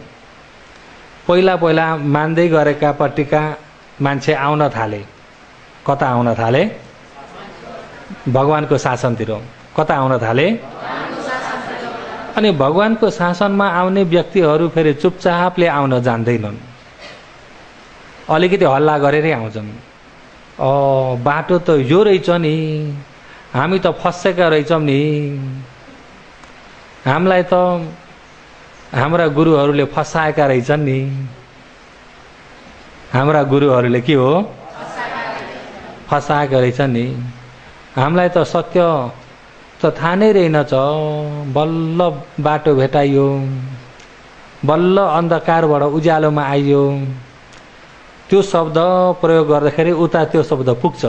पहिला पहिला मान्दै गरेकापट्टिका मान्छे आउन थाले। कता आउन थाले? भगवानको शासनतिर। कता आउन थाले? अनि भगवानको शासनमा आउने व्यक्तिहरू फेरि चुपचापले आउन जान्दैनन्। अलिकति हल्ला गरेरै आउँछन्। बाटो त यो रहेछ नि, हामी तो फसेका रहेछौं नि। हामीलाई त हाम्रा गुरुहरूले फसाएका रहेछन् नि। हाम्रा गुरुहरूले के हो फसाएका रहेछन् नि। हामीलाई त सत्य त थाहा नै रहेनछ, बल्ल बाटो भेटाइयो, बल्ल अन्धकारबाट उज्यालोमा आइयो। त्यो शब्द प्रयोग गर्दाखेरि उता त्यो शब्द पुग्छ,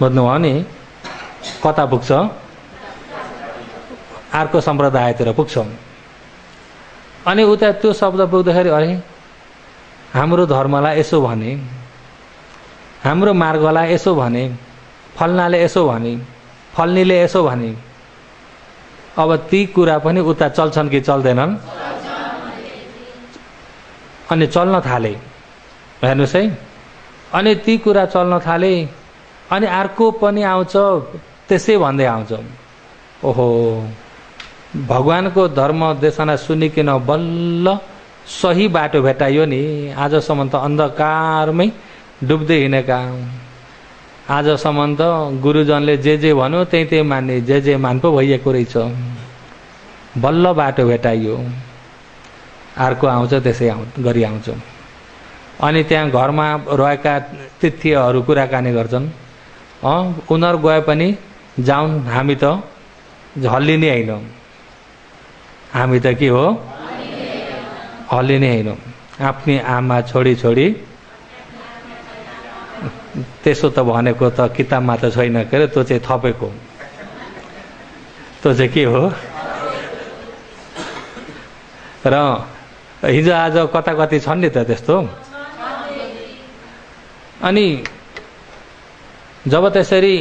बुझ्नुभयो नि? कता पुग्छ? अर्को सम्प्रदायतिर पुग्छ। अनि उता त्यो शब्द पुग्दाखेरि अरे हाम्रो धर्मलाई यसो भने, हाम्रो मार्गलाई यसो भने, फल्नाले यसो भने, फल्नीले यसो भने। अब ती कुरा पनि उता चल्छन् कि चल्दैनन्? अनि चल्न थाले, हेर्नुस् है। अनि ती कुरा चल्न थाले, अनि अर्को पनि आउँछ त्यसै भन्दै आउँछ। ओहो, भगवानको धर्म देशना सुनिकन बल्ल सही बाटो भेटाइयो नि। आजसम्म त अन्धकारमै डुब्दै हिँडेका, आजसम्म त गुरुजनले जे जे भन्यो त्यही त्यही मान्ने, जे जे मान पो भइएको रहेछ। बल्ल बाटो भेटाइयो, अर्को आउँछ त्यसै गरी आउँछ। अनि त्यहाँ घरमा रहेका तिथ्यहरू कुराकानी गर्छन्। अँ, उनीहरू गए पनि जाउन्, हामी त हल्लिने होइनौँ, हामी त के हो हल्लिने होइनौँ। आफ्नै आमा छोडी छोडी त्यसो त भनेको त किताबमा त छैन के अरे, त्यो चाहिँ थपेको, त्यो चाहिँ के हो। र हिजो आज कता कति छन् नि त त्यस्तो। अनि जब त्यसरी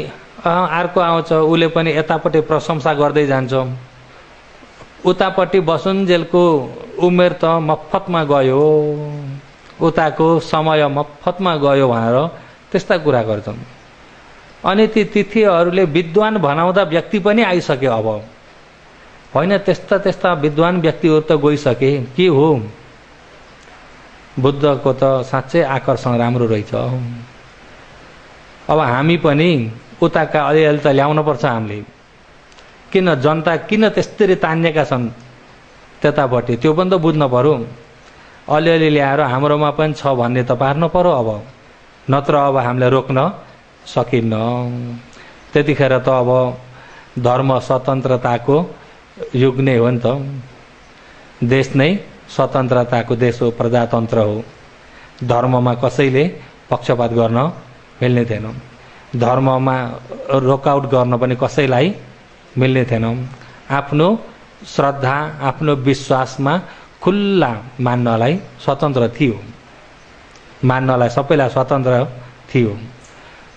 अर्को आउँछ, उसले पनि यतापट्टि प्रशंसा गर्दै जान्छ, उतापट्टि बसुन्जेलको उमेर त मफतमा गयो, उताको समय मफतमा गयो भनेर त्यस्ता कुरा गर्छन्। अनि ती तिथिहरूले विद्वान बनाउँदा व्यक्ति पनि आइसक्यो। अब होइन, त्यस्ता त्यस्ता विद्वान व्यक्तिहरू त गइसके। के हो, बुद्धको त साँच्चै आकर्षण राम्रो रहेछ। अब हामी पनि उताका अलिअलि त ल्याउनुपर्छ हामीले। किन जनता किन त्यसरी तानिएका छन् त्यतापट्टि, त्यो पनि त बुझ्न पऱ्यो। अलिअलि ल्याएर हाम्रोमा पनि छ भन्ने त पार्न पऱ्यो। अब नत्र अब हामीले रोक्न सकिन्न। त्यतिखेर त अब धर्म स्वतन्त्रताको युग नै हो नि त। देश नै स्वतन्त्रताको देश हो, प्रजातन्त्र हो। धर्ममा कसैले पक्षपात गर्न मिल्ने थिएन, धर्ममा रोकआउट गर्न पनि कसैलाई मिल्ने थिएन। आफ्नो श्रद्धा, आफ्नो विश्वासमा खुल्ला मान्नलाई स्वतन्त्र थियो, मान्नलाई सबैलाई स्वतन्त्र थियो।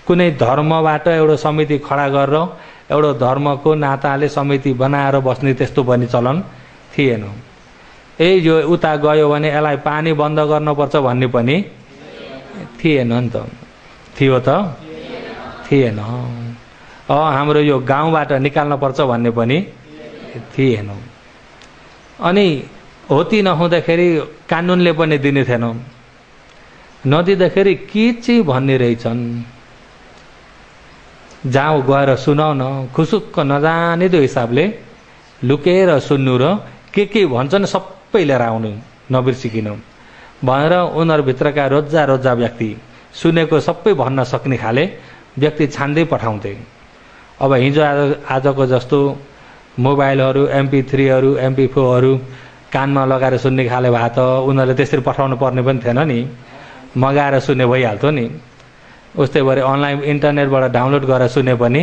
कुनै धर्मबाट एउटा समिति खडा गरेर एउटा धर्मको नाताले समिति बनाएर बस्ने त्यस्तो पनि चलन थिएन। ए यो उता गयो भने यसलाई पानी बन्द गर्नुपर्छ भन्ने पनि थिएन नि त, थियो त थिएन। अ हाम्रो यो गाउँबाट निकाल्नुपर्छ भन्ने पनि थिएन। अनि होती नहुँदाखेरि कानुनले पनि दिने थिएन, नदिँदाखेरि के चाहिँ भन्ने रहेछन्। जाऊ गएर सुनाउन, खुसुक्क नजाने त्यो हिसाबले लुकेर सुन्नु र के के भन्छन् सबै लिएर आउनु नबिर्सिकिन भनेर उनीहरूभित्रका रोजा रोजा व्यक्ति, सुनेको सबै भन्न सक्ने खाले व्यक्ति छान्दै पठाउँथे। अब हिजो आज आजको जस्तो मोबाइलहरू, एमपी थ्रीहरू एमपी फोरहरू कानमा लगाएर सुन्ने खाले भए त उनीहरूले त्यसरी पठाउनु पर्ने पनि थिएन नि, मगाएर सुन्ने भइहाल्थ्यो नि। उस्तै गरी अनलाइन इन्टरनेटबाट डाउनलोड गरेर सुने पनि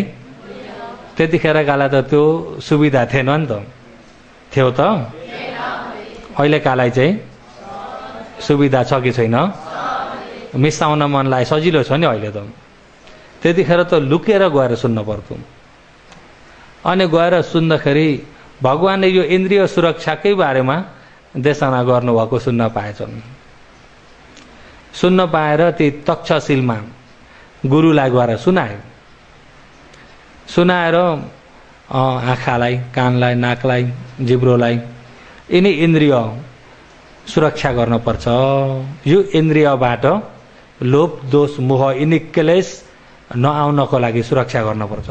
त्यतिखेर काला त त्यो सुविधा थिएन नि त, थियो त। अहिले कालाई चाहिँ सुविधा छ कि छैन, मिसाउन मनलाई सजिलो छ नि अहिले त। त्यतिखेर त लुकेर गएर सुन्न पर्थ्यो। अनि गएर सुन्दाखेरि भगवानले यो इन्द्रिय सुरक्षाकै बारेमा देशना गर्नुभएको सुन्न पाएछन्। सुन्न पाएर ती तक्षशिलमा गुरुलाई गएर सुनायो। सुनाएर आँखालाई, कानलाई, नाकलाई, जिब्रोलाई यिनी इन्द्रिय सुरक्षा गर्नुपर्छ। यो इन्द्रियबाट लोभ, दोष, मोह यिनी क्लेश नआउनको लागि सुरक्षा गर्न पर्छ।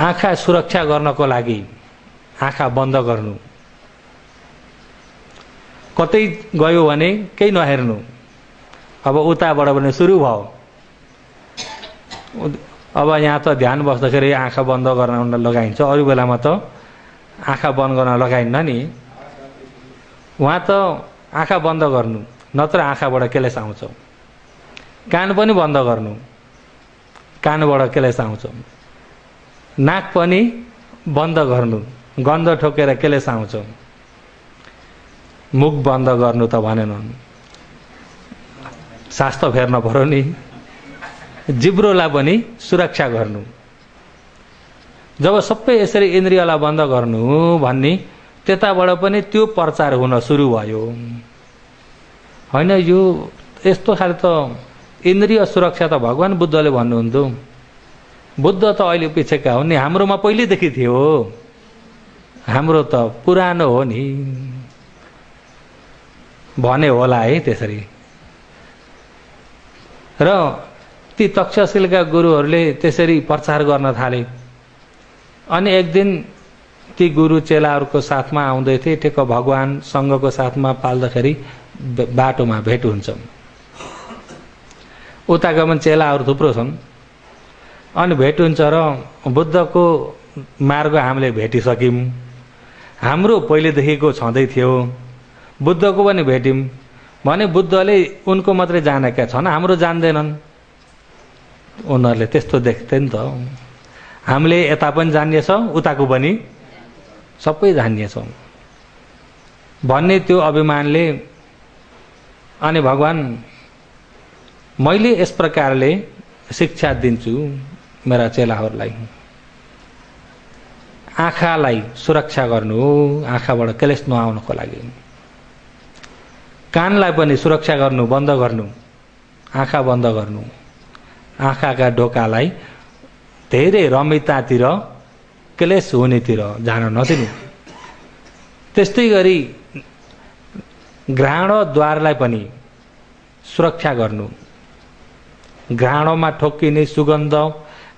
आँखा सुरक्षा गर्नको लागि आँखा बन्द गर्नु, कतै गयो भने केही नहेर्नु। अब उताबाट भने सुरु भयो, अब यहाँ त ध्यान बस्दाखेरि आँखा बन्द गर्न लगाइन्छ, अरू बेलामा त आँखा बन्द गर्न लगाइन्न नि। वहाँ त आँखा बन्द गर्नु, नत्र आँखाबाट क्लेश आउँछ। कान पनि बन्द गर्नु, कानबाट क्लेश आउँछ। नाक पनि बन्द गर्नु, गन्ध ठोकेर क्लेश आउँछ। मुख बन्द गर्नु त भनेन, सास त फेर्न पर्यो नि। जिब्रोलाई पनि सुरक्षा गर्नु। जब सबै यसरी इन्द्रियलाई बन्द गर्नु भन्ने, त्यताबाट पनि त्यो प्रचार हुन सुरु भयो। हैन, यो यस्तो खाले त इन्द्रिय सुरक्षा त भगवान बुद्धले भन्नुहुन्थ्यो। बुद्ध त अहिले पिछेका हुन् नि, हाम्रोमा पहिलेदेखि थियो। हाम्रो त पुरानो हो नि भने होला है त्यसरी। र ती तक्षशिलका गुरुहरूले त्यसरी प्रचार गर्न थाले। अनि एक दिन ती गुरु चेलाहरूको साथमा आउँदै थिए। ठेक्क भगवान सँगको साथमा पाल्दाखेरि बाटोमा भेट हुन्छ। उताका पनि चेलाहरू थुप्रो छन्। अनि भेट हुन्छ र बुद्धको मार्ग हामीले भेटिसक्यौँ, हाम्रो पहिलेदेखिको छँदै थियो। बुद्धको पनि भेट्यौँ भने बुद्धले उनको मात्रै जानेका छन्, हाम्रो जान्दैनन्। उनीहरूले त्यस्तो देख्थे नि त। हामीले यता पनि जान्नेछ, उताको पनि, सबै जान्नेछौँ भन्ने त्यो अभिमानले। अनि भगवान, मैले यस प्रकारले शिक्षा दिन्छु मेरा चेलाहरूलाई। आँखालाई सुरक्षा गर्नु हो, आँखाबाट क्लेश नआउनको लागि। कानलाई पनि सुरक्षा गर्नु, बन्द गर्नु, आँखा बन्द गर्नु। आँखाका ढोकालाई धेरै रमितातिर, क्लेश हुनेतिर जान नदिनु। त्यस्तै गरी घ्राणद्वारलाई पनि सुरक्षा गर्नु। घ्राणमा ठोक्किने सुगन्ध,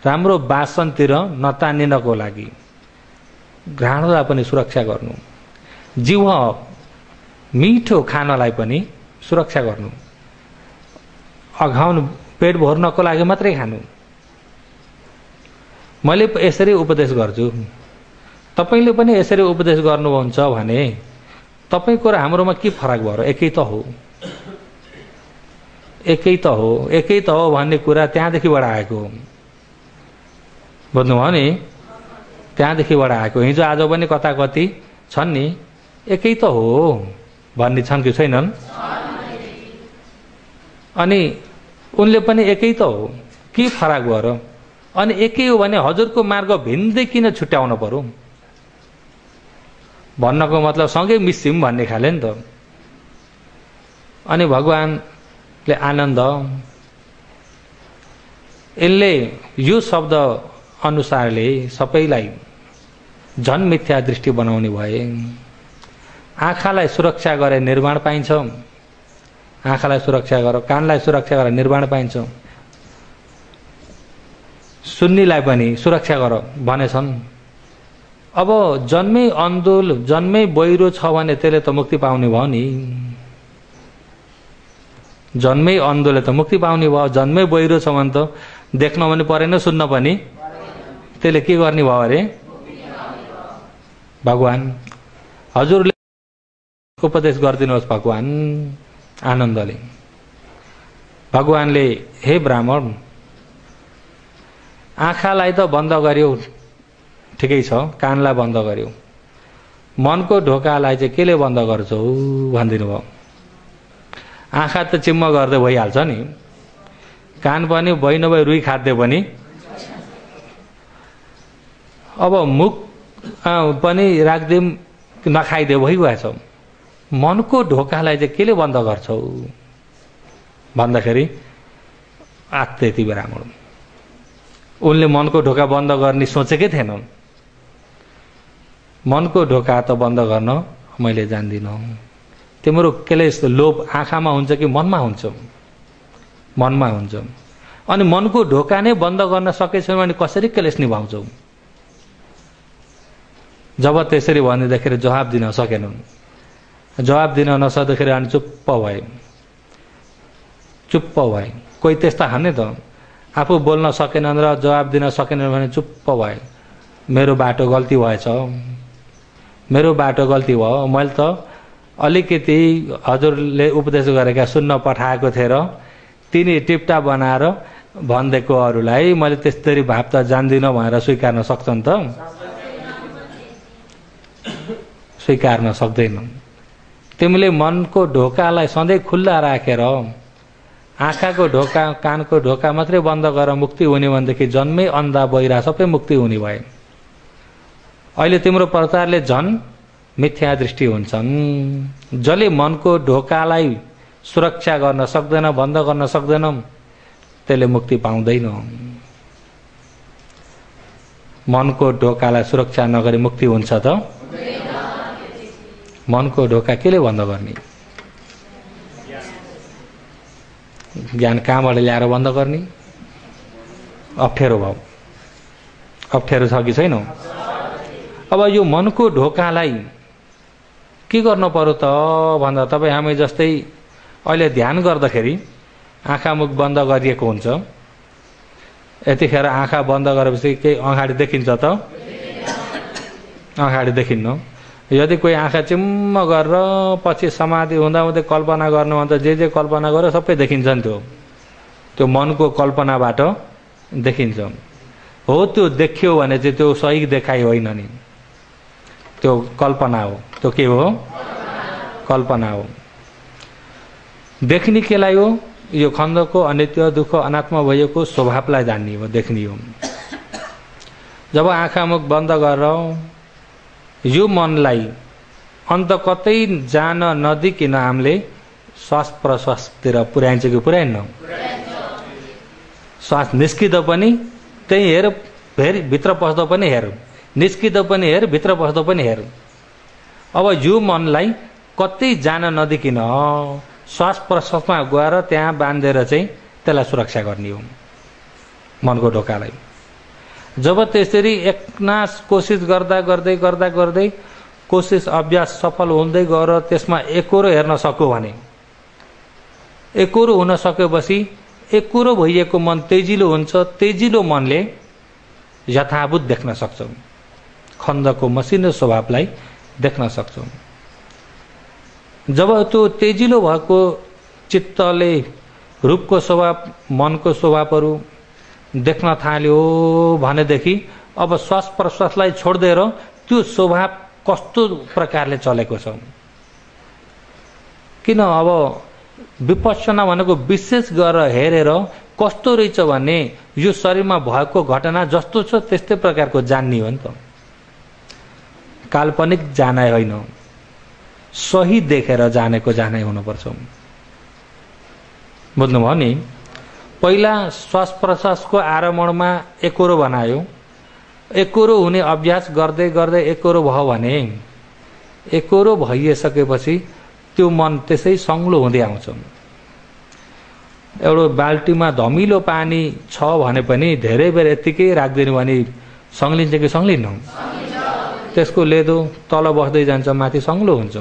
राम्रो वासनतिर नतानिनको लागि घ्राणलाई पनि सुरक्षा गर्नु। जीव मिठो खानलाई पनि सुरक्षा गर्नु। अघाउनु पेट भर्नको लागि मात्रै खानु। मैले यसरी उपदेश गर्छु, तपाईले पनि यसरी उपदेश गर्नुहुन्छ भने तपाईको र हाम्रोमा के फरक भयो? एकै त हो, एकै त हो, एकै त हो भन्ने कुरा त्यहाँदेखिबाट आएको हो। बुझ्नुभयो नि, त्यहाँदेखिबाट आएको। हिजो आज पनि कता कति छन् नि, एकै त हो भन्ने छन् कि छैनन्? अनि उनले पनि एकै त हो, के फरक भयो र? अनि एकै हो भने हजुरको मार्ग भिन्दै किन छुट्याउन पर्यो? भन्नको मतलब सँगै मिस्यौँ भन्ने खाले नि त। अनि भगवानले आनन्द, यसले यो शब्द अनुसारले सबैलाई झन मिथ्या दृष्टि बनाउने भए। आँखालाई सुरक्षा गरे निर्वाण पाइन्छ, आँखालाई सुरक्षा गर, कानलाई सुरक्षा गरे निर्वाण पाइन्छ। सुन्नेलाई पनि सुरक्षा गर भनेछन्। अब जन्मै अन्धोल, जन्मै बहिरो छ भने त्यसले त मुक्ति पाउने भयो नि। जन्मै अन्धोले त मुक्ति पाउने भयो, जन्मै बहिरो छ भने त देख्न पनि परेन, सुन्न पनि, त्यसले के गर्ने भयो अरे? भगवान, हजुरले उपदेश गरिदिनुहोस्। भगवान आनन्दले, भगवानले, हे ब्राह्मण, आँखालाई त बन्द गर्यो, ठिकै छ, कानलाई बन्द गर्यो, मनको ढोकालाई चाहिँ केले बन्द गर्छौ भनिदिनु भयो। आँखा त चिम्म गर्दै भइहाल्छ नि, कान पनि भइ नभई रुई खाद्दै पनि, अब मुख पनि राख्दिम नखाइदिए भइगएछ। मनको ढोकालाई चाहिँ केले बन्द गर्छौ भन्दाखेरि आत्तेति ब्राह्मण, उनले मनको ढोका बन्द गर्ने सोचेकै थिएनन्। मनको ढोका त बन्द गर्न मैले जान्दिनँ। तिम्रो क्लेश, लोभ आँखामा हुन्छ कि मनमा हुन्छ? मनमा हुन्छ। अनि मनको ढोका नै बन्द गर्न सकेछौं भने कसरी क्लेश निभाउँछौं? जब त्यसरी भन्दाखेरि जवाफ दिन सकेनन्, जवाफ दिन नसकेर अनि चुप्प भए चुप्प भए। कोही त्यस्ता हान्ने त आफू बोल्न सकेनन् र जवाफ दिन सकेनन् भने चुप्प भए। मेरो बाटो गल्ती भएछ, मेरो बाटो गल्ती भयो। मैले त अलिकति हजुरले उपदेश गरेका सुन्न पठाएको थिए र तिनी टिप्टा बनाएर भन्दैको अरूलाई मैले त्यसरी भाप्ता जान्दिन भनेर स्वीकार्न सक्छन् त? स्वीकार्न सक्दैनन्। तिमीले मनको ढोकालाई सधैँ खुल्ला राखेर आँखाको ढोका कानको ढोका मात्रै बन्द गरेर मुक्ति हुने भनेदेखि जन्मै अन्धा बहिरा सबै मुक्ति हुने भए। अहिले तिम्रो प्रचारले झन् मिथ्या दृष्टि हुन्छन्। जसले मनको ढोकालाई सुरक्षा गर्न सक्दैन, बन्द गर्न सक्दैन, त्यसले मुक्ति पाउँदैन। मनको ढोकालाई सुरक्षा नगरी मुक्ति हुन्छ त? मनको ढोका केले बन्द गर्ने? ज्ञान कहाँबाट ल्याएर बन्द गर्ने? अप्ठ्यारो भयो, अप्ठ्यारो छ कि छैन? अब यो मनको ढोकालाई के गर्न पर्यो त भन्दा तपाईँ हामी जस्तै अहिले ध्यान गर्दाखेरि आँखा मुख बन्द गरिएको हुन्छ। यतिखेर आँखा बन्द गरेपछि केही अगाडि देखिन्छ त? अगाडि देखिन्न। यदि कोही आँखा चिम्म गरेर पछि समाधि हुँदाहुँदै कल्पना गर्नु भने त जे जे कल्पना गर्यो सबै देखिन्छ नि। त्यो त्यो मनको कल्पनाबाट देखिन्छ हो। त्यो देखियो भने चाहिँ त्यो सही देखाइ होइन नि, त्यो कल्पना हो। त्यो के हो? कल्पना हो। देखने के हो यो खंड को अनित्य दुख अनात्मा भएको स्वभावलाई जान्ने हो, देखने हो। जब आँखा मुख बंद कर यो मनलाई अन्त कतै जान नदिकन हामीले श्वास प्रश्वासतिर पुर्याइन्छ कि पुर्याइन? श्वास निस्किँदा पनि त्यही हेर, फेरि भित्र पस्दा पनि हेर, निस्किँदा पनि हेर, भित्र पस्दा पनि हेर। अब यो मनलाई कतै जान नदिकन श्वास प्रश्वासमा गएर त्यहाँ बाँधेर चाहिँ त्यसलाई सुरक्षा गर्ने हो मनको ढोकालाई। जब त्यसरी एकनास कोसिस गर्दा गर्दै गर्दा गर्दै कोसिस अभ्यास सफल हुँदै गएर त्यसमा एकोरो हेर्न सक्यो भने, एकोरो हुन सकेपछि एकोरो भइएको मन तेजिलो हुन्छ। तेजिलो मनले यथाभूत देख्न सक्छौँ, खण्डको मसिनो स्वभावलाई देख्न सक्छौँ। जब त्यो तेजिलो भएको चित्तले रूपको स्वभाव, मनको स्वभावहरू देख्न थाल्यो भनेदेखि अब श्वास प्रश्वासलाई छोड्दै र त्यो स्वभाव कस्तो प्रकारले चलेको छ। किन अब विपश्यना भनेको विशेष गरेर हेरेर कस्तो रहेछ भने यो शरीरमा भएको घटना जस्तो छ त्यस्तै प्रकारको जान्ने हो नि त। काल्पनिक जानाइ होइन, सही देखेर जानेको जानाइ हुनुपर्छ। बुझ्नुभयो नि? पहिला श्वास प्रश्वासको आरम्भमा एकोरो बनायो। एकोरो हुने अभ्यास गर्दै गर्दै एकोरो भयो भने एकोरो भइसकेपछि त्यो मन त्यसै सङ्लो हुँदै आउँछ। एउटा बाल्टीमा धमिलो पानी छ भने पनि धेरै बेर यत्तिकै राख्दिनु भने सङ्लिन्छ कि सङ्लिन्न? त्यसको लेदो तल बस्दै जान्छ, माथि सङ्लो हुन्छ।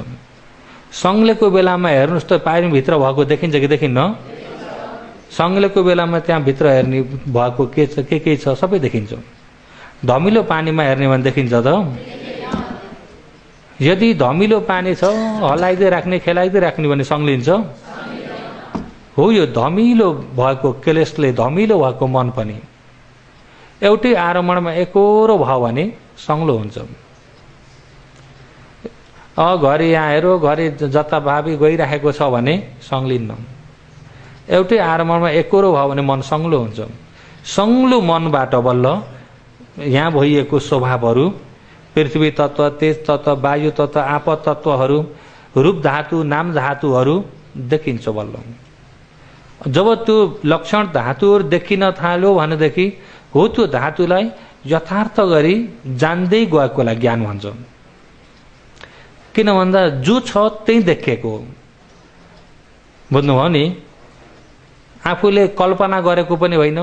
सङ्लेको बेलामा हेर्नुहोस् त पानी भित्र भएको देखिन्छ कि देखिन्न? सङ्लेको बेलामा त्यहाँ भित्र हेर्ने भएको के छ, के के छ सबै देखिन्छ। धमिलो पानीमा हेर्ने भने देखिन्छ त? यदि धमिलो पानी छ हलाइदै राख्ने खेलाइदै राख्ने भने सङ्लिन्छ हो। यो धमिलो भएको क्लेशले धमिलो भएको मन पनि एउटै आरोहणमा एकोरो भयो भने सङ्लो हुन्छ। अ घरि आएर घरि जताभावी गइराखेको छ भने सङ्लिन्न। एउटै आरम्भमा एकोरो भयो भने मन सङ्लो हुन्छ। सङ्लो मनबाट बल्ल यहाँ भइएको स्वभावहरू, पृथ्वी तत्त्व, तेज तत्त्व, वायु तत्त्व, आप तत्त्वहरू, रूप धातु, नाम धातुहरू देखिन्छ बल्ल। जब त्यो लक्षण धातुहरू देखिन थाल्यो भनेदेखि हो त्यो धातुलाई यथार्थ गरी जान्दै गएकोलाई ज्ञान भन्छ। किन भन्दा जो छ त्यही देखिएको हो। बुझ्नुभयो नि? आफूले कल्पना गरेको पनि होइन,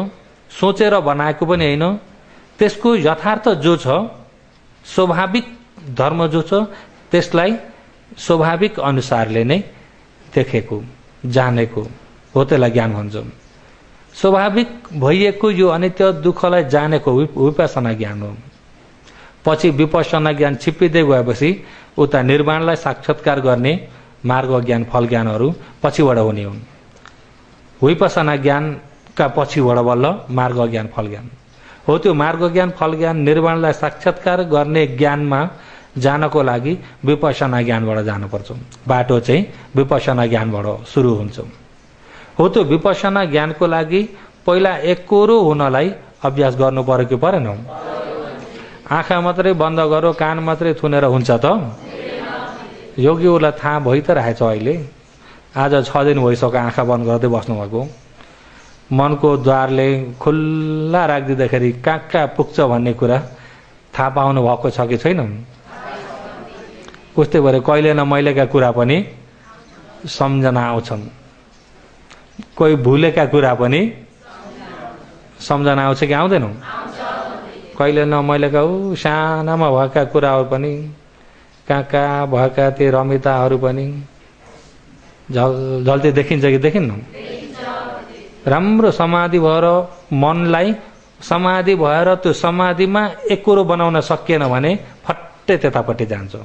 सोचेर बनाएको पनि होइन, त्यसको यथार्थ जो छ स्वाभाविक धर्म जो छ त्यसलाई स्वाभाविक अनुसारले नै देखेको जानेको हो त्यसलाई ज्ञान भन्छौं। स्वाभाविक भएको यो अनित्य दुःखलाई जानेको विपश्यना ज्ञान हो। पछि विपश्यना ज्ञान छिप्पिदै गएपछि उता निर्वाणलाई साक्षात्कार गर्ने मार्ग ज्ञान फल ज्ञानहरू पछिबाट हुने हुन्। विपश्यना ज्ञानका पछिबाट बल्ल मार्ग ज्ञान फल ज्ञान हो। त्यो मार्ग ज्ञान फल ज्ञान निर्वाणलाई साक्षात्कार गर्ने ज्ञानमा जानको लागि विपश्यना ज्ञानबाट जानुपर्छ। बाटो चाहिँ विपश्यना ज्ञानबाट सुरु हुन्छ। हो त्यो विपश्यना ज्ञानको लागि पहिला एकरो हुनलाई अभ्यास गर्नु पर्यो कि परेन? आँखा मात्रै बन्द गरो, कान मात्रै थुनेर हुन्छ त? योगीहरूलाई थाहा भइ त रहेछ। अहिले आज छ दिन भइसक्यो आँखा बन्द गर्दै बस्नु भएको। मनको द्वारले खुल्ला राखिदिँदाखेरि कहाँ कहाँ पुग्छ भन्ने कुरा थाहा पाउनु भएको छ कि छैन? उस्तै भएर कहिले न मैलेका कुरा पनि सम्झना आउँछन्, कोही भुलेका कुरा पनि सम्झना आउँछ कि आउँदैन? कहिले न मैलेका ऊ सानामा भएका कुराहरू पनि, कहाँ कहाँ भएका ती रमिताहरू पनि झल झल्ती देखिन्छ कि देखिन्न? राम्रो समाधि भएर मनलाई समाधि भएर त्यो समाधिमा एकरो बनाउन सकिएन भने फट्टै त्यतापट्टि जान्छ।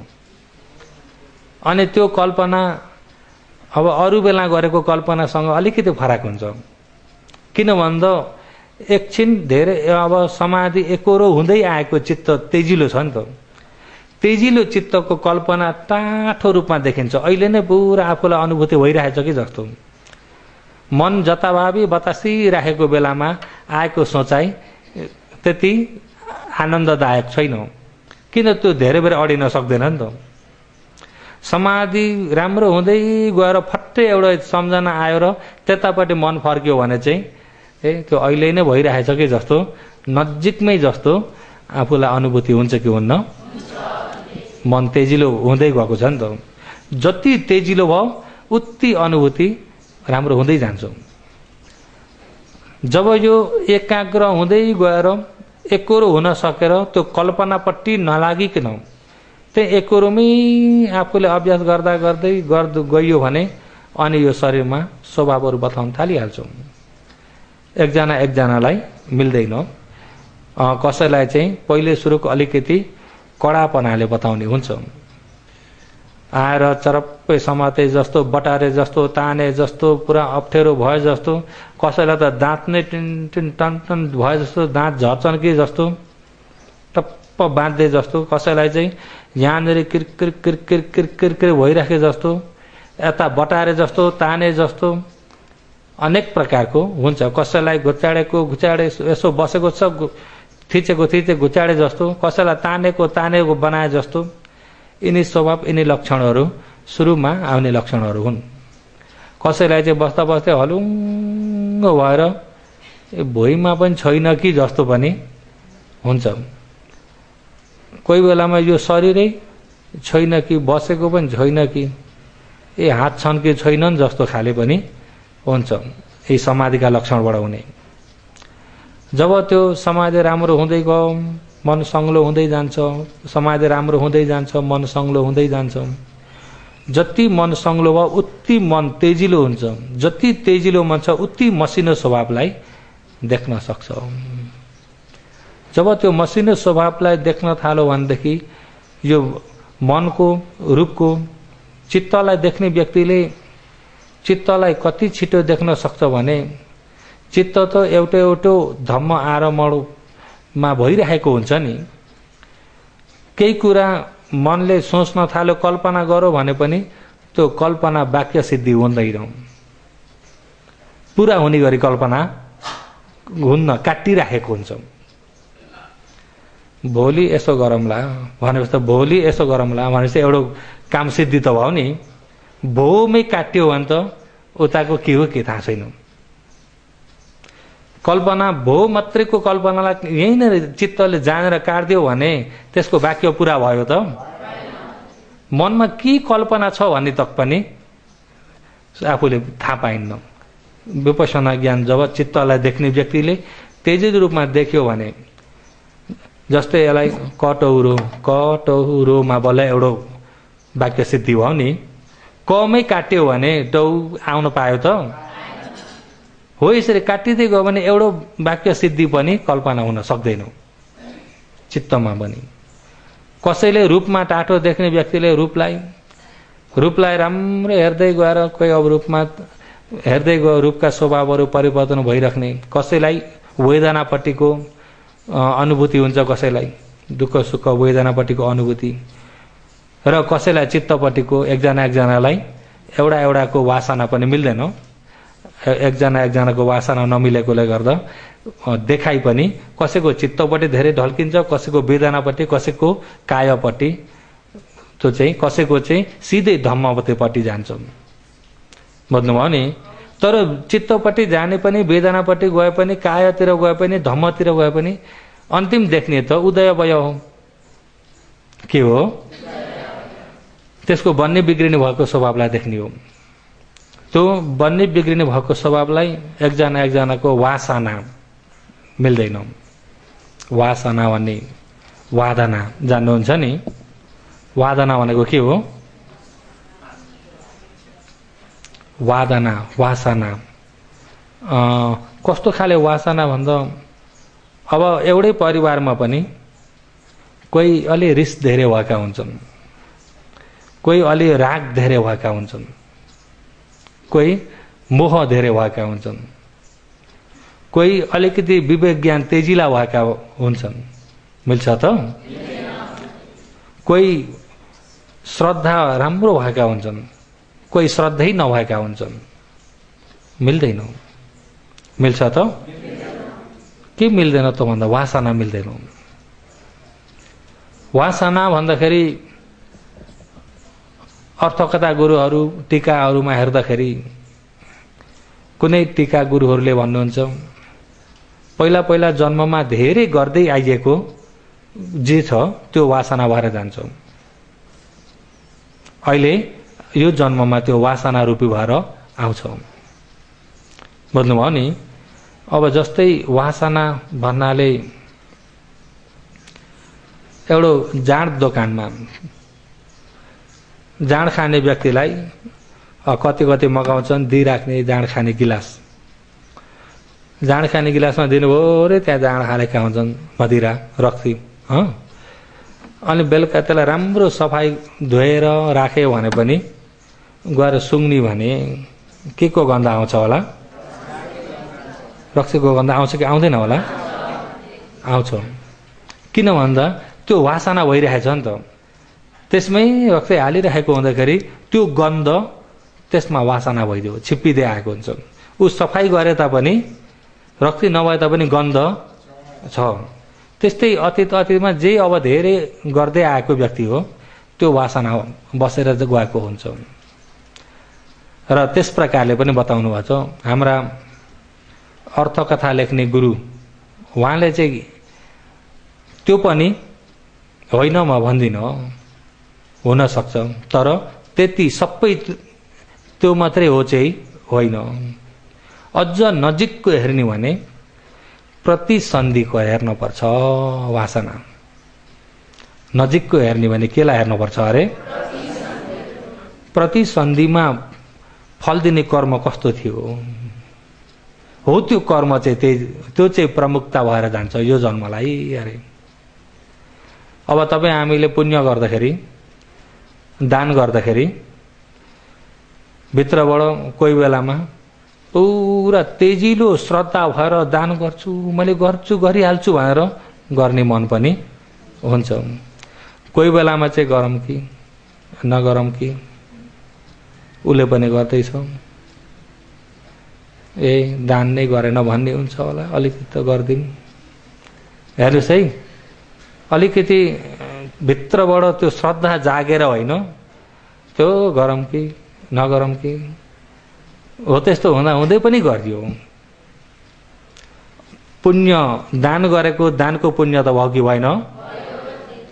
अनि त्यो कल्पना अब अरू बेला गरेको कल्पनासँग अलिकति फरक हुन्छ। किन भन्दा एकछिन धेरै अब समाधि एकरो हुँदै आएको चित्त तेजिलो छ नि त। तेजिलो चित्तको कल्पना टाठो रूपमा देखिन्छ। अहिले नै पुरा आफूलाई अनुभूति भइरहेछ कि जस्तो। मन जताभावी बतासिराखेको बेलामा आएको सोचाइ त्यति आनन्ददायक छैन। किन? त्यो धेरै बेर अडिन सक्दैन नि त। समाधि राम्रो हुँदै गएर फट्टै एउटा सम्झना आयो र त्यतापट्टि मन फर्कियो भने चाहिँ ए त्यो अहिले नै भइरहेछ कि जस्तो, नजिकमै जस्तो आफूलाई अनुभूति हुन्छ कि हुन्न? मन तेजिलो हुँदै गएको छ नि त। जति तेजिलो भयो उति अनुभूति राम्रो हुँदै जान्छ। जब यो एकाग्र हुँदै गएर एकरो हुन सकेर त्यो कल्पनापट्टि नलागिकन त्यही एकरोमै आफूले अभ्यास गर्दा गर्दै गर्दै गयो भने अनि यो शरीरमा स्वभावहरू बताउन थालिहाल्छौँ। एकजना एकजनालाई मिल्दैन। कसैलाई चाहिँ पहिले सुरुको अलिकति कडापनाले बताउने हुन्छ। आएर चरप्पै समाते जस्तो, बटारे जस्तो, ताने जस्तो, पुरा अप्ठ्यारो भयो जस्तो, कसैलाई त दाँत नै टिन टिन टन टन भयो जस्तो, दाँत झर्छन् कि जस्तो, टप्प बाँध्दै जस्तो, कसैलाई चाहिँ यहाँनिर किरकिर किरकिर किरकिर किर भइराखे जस्तो, यता बटारे जस्तो, ताने जस्तो, अनेक प्रकारको हुन्छ। कसैलाई घुचाडेको घुचाडे यसो बसेको छ, थिचेको थिचे घुचाडे जस्तो, कसैलाई तानेको तानेको बनाए जस्तो। यिनी स्वभाव, यिनी लक्षणहरू सुरुमा आउने लक्षणहरू हुन्। कसैलाई चाहिँ बस्दा बस्दै हलुङ्गो भएर ए भुइँमा पनि छैन कि जस्तो पनि हुन्छ। कोही बेलामा यो शरीरै छैन कि, बसेको पनि छैन कि, ए हात छन् कि छैनन् जस्तो खाले पनि हुन्छ। यी समाधिका लक्षणबाट हुने। जब त्यो समाधि राम्रो हुँदै गयो मन सङ्लो हुँदै जान्छ। समाधि राम्रो हुँदै जान्छ, मन सङ्लो हुँदै जान्छ। जति मन सङ्लो भयो उति मन तेजिलो हुन्छ। जति तेजिलो मन छ उति मसिनो स्वभावलाई देख्न सक्छ। जब त्यो मसिनो स्वभावलाई देख्न थाल्यो भनेदेखि यो मनको, रूपको, चित्तलाई देख्ने व्यक्तिले चित्तलाई कति छिटो देख्न सक्छ भने चित्त त एउटो एउटो धम्म आरम्भमा भइरहेको हुन्छ नि। केही कुरा मनले सोच्न थाल्यो, कल्पना गर्यो भने पनि त्यो कल्पना वाक्य सिद्धि हुँदैन। पुरा हुने गरी कल्पना हुन्न, काटिराखेको हुन्छ। भोलि यसो गरौँला भनेपछि त भोलि यसो गरौँला भनेपछि एउटा काम सिद्धि त भयो नि। भोमै काट्यो भने त उताको के हो के थाहा छैन। कल्पना भो मात्रैको कल्पनालाई यहीँ नै चित्तले जानेर काटिदियो भने त्यसको वाक्य पुरा भयो त? मनमा के कल्पना छ भन्ने तक पनि आफूले थाहा पाइन्न। विपश्यना ज्ञान जब चित्तलाई देख्ने व्यक्तिले तेजित रूपमा देख्यो भने जस्तै यसलाई कटौरो कटौरोमा बल्ल एउटा वाक्य सिद्धि भयो नि, कमै काट्यो भने डौ आउन पायो त हो। यसरी काटिदै गयो भने एउटा वाक्य सिद्धि पनि कल्पना हुन सक्दैन चित्तमा पनि। कसैले रूपमा टाटो देख्ने व्यक्तिले रूपलाई रूपलाई राम्रो हेर्दै गएर कोही अब रूपमा हेर्दै गयो रूपका स्वभावहरू परिवर्तन भइराख्ने, कसैलाई वेदनापट्टिको अनुभूति हुन्छ, कसैलाई दुःख सुख वेदनापट्टिको अनुभूति, र कसैलाई चित्तपट्टिको एकजना एकजनालाई एउटा एउटाको वासना पनि मिल्दैन। एकजना एकजनाको वासना नमिलेकोले गर्दा देखाइ पनि कसैको चित्तपट्टि धेरै ढल्किन्छ, कसैको वेदनापट्टि, कसैको कायपट्टि, त्यो चाहिँ कसैको चाहिँ सिधै धम्मपट्टिपट्टि जान्छ, बुझ्नुभयो नि। तर चित्तपट्टि जाने पनि, वेदनापट्टि गए पनि, कायतिर गए पनि, धम्मतिर गए पनि अन्तिम देख्ने त उदयवय हो। के हो? त्यसको बन्ने बिग्रिने भएको स्वभावलाई देख्ने हो। त्यो बन्ने बिग्रिने भएको स्वभावलाई एकजना एकजनाको वासना मिल्दैन, वासना भन्ने वादना जान्नुहुन्छ नि। वादना भनेको के हो? वादना वासना कस्तो खाले वासना भन्दा, अब एउटै परिवारमा पनि कोही अलि रिस धेरै भएका हुन्छन्, कोही अलि राग धेरै भएका हुन्छन्, कोही मोह धेरै भएका हुन्छन्, कोही अलिकति विवेक ज्ञान तेजिला भएका हुन्छन्, मिल्छ त। कोही श्रद्धा राम्रो भएका हुन्छन्, कोही श्रद्धै नभएका हुन्छन्, मिल्दैन, मिल्छ त। के मिल्दैन त भन्दा वासना मिल्दैन। वासना भन्दाखेरि अर्थकथा गुरुहरू टीकाहरूमा हेर्दाखेरि कुनै टीका गुरुहरूले भन्नुहुन्छ पहिला पहिला जन्ममा धेरै गर्दै आइएको जे छ त्यो वासना भएर जान्छ, अहिले यो जन्ममा त्यो वासना रूपी भएर आउँछ, बुझ्नुभयो नि। अब जस्तै वासना भन्नाले एउटा जाँड दोकानमा जाँड खाने व्यक्तिलाई कति कति मगाउँछन्, दिइराख्ने जाँड खाने गिलास, जाँड खाने गिलासमा दिनुभयो रे त्यहाँ जाँड हालेका हुन्छन् मदिरा रक्सी, हँ। अनि बेलुका त्यसलाई राम्रो सफाई धोएर राख्यो भने पनि गएर सुँग्ने भने के को गन्ध आउँछ होला? रक्सीको गन्ध आउँछ कि आउँदैन होला? आउँछ। किन भन्दा त्यो वासना भइरहेछ नि त, त्यसमै रक्सी हालिरहेको हुँदाखेरि त्यो गन्ध त्यसमा वासना भइदियो, छिप्पिँदै आएको हुन्छ। ऊ सफाइ गरे तापनि, रक्सी नभए तापनि गन्ध छ। त्यस्तै अतीत अतीतमा जे अब धेरै गर्दै आएको व्यक्ति हो त्यो वासना बसेर गएको हुन्छ। र त्यस प्रकारले पनि बताउनु भएको छ हाम्रा अर्थकथा लेख्ने गुरु, उहाँले चाहिँ त्यो पनि होइन म भन्दिनँ, हुनसक्छ, तर त्यति सबै त्यो मात्रै हो चाहिँ होइन। अझ नजिकको हेर्ने भने प्रतिसन्धिको हेर्नुपर्छ वासना। नजिकको हेर्ने भने केलाई हेर्नुपर्छ अरे? प्रतिसन्धिमा फल दिने कर्म कस्तो थियो हो, त्यो कर्म चाहिँ त्यो चाहिँ प्रमुखता भएर जान्छ यो जन्मलाई अरे। अब तपाईँ हामीले पुण्य गर्दाखेरि, दान गर्दाखेरि भित्रबाट कोही बेलामा पुरा तेजिलो श्रद्धा भएर दान गर्छु, मैले गर्छु गरिहाल्छु भनेर गर्ने मन पनि हुन्छ। कोही बेलामा चाहिँ गरौँ कि नगरौँ कि, उसले पनि गर्दैछ, ए दान नै गरेन भन्ने हुन्छ होला, अलिकति त गरिदिउँ। हेर्नुहोस् है, अलिकति भित्रबाट त्यो श्रद्धा जागेर होइन त्यो गरौँ कि नगरौँ कि हो, त्यस्तो हुँदा हुँदै पनि गरिदियो। पुण्य दान गरेको दानको पुण्य त भयो कि भएन?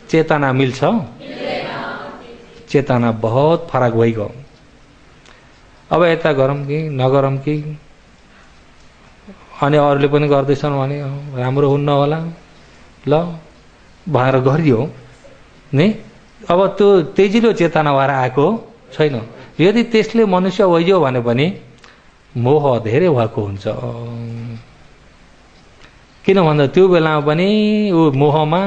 चेतना मिल्छ? चेतना बहुत फरक भइगयो। अब यता गरौँ कि नगरौँ कि अनि अरूले पनि गर्दैछन् भने राम्रो हुन्न होला ल भनेर गरियो नि। अब त्यो तेजिलो चेतना भएर आएको छैन। यदि त्यसले मनुष्य होइयो भने पनि मोह धेरै भएको हुन्छ। किन भन्दा त्यो बेलामा पनि ऊ मोहमा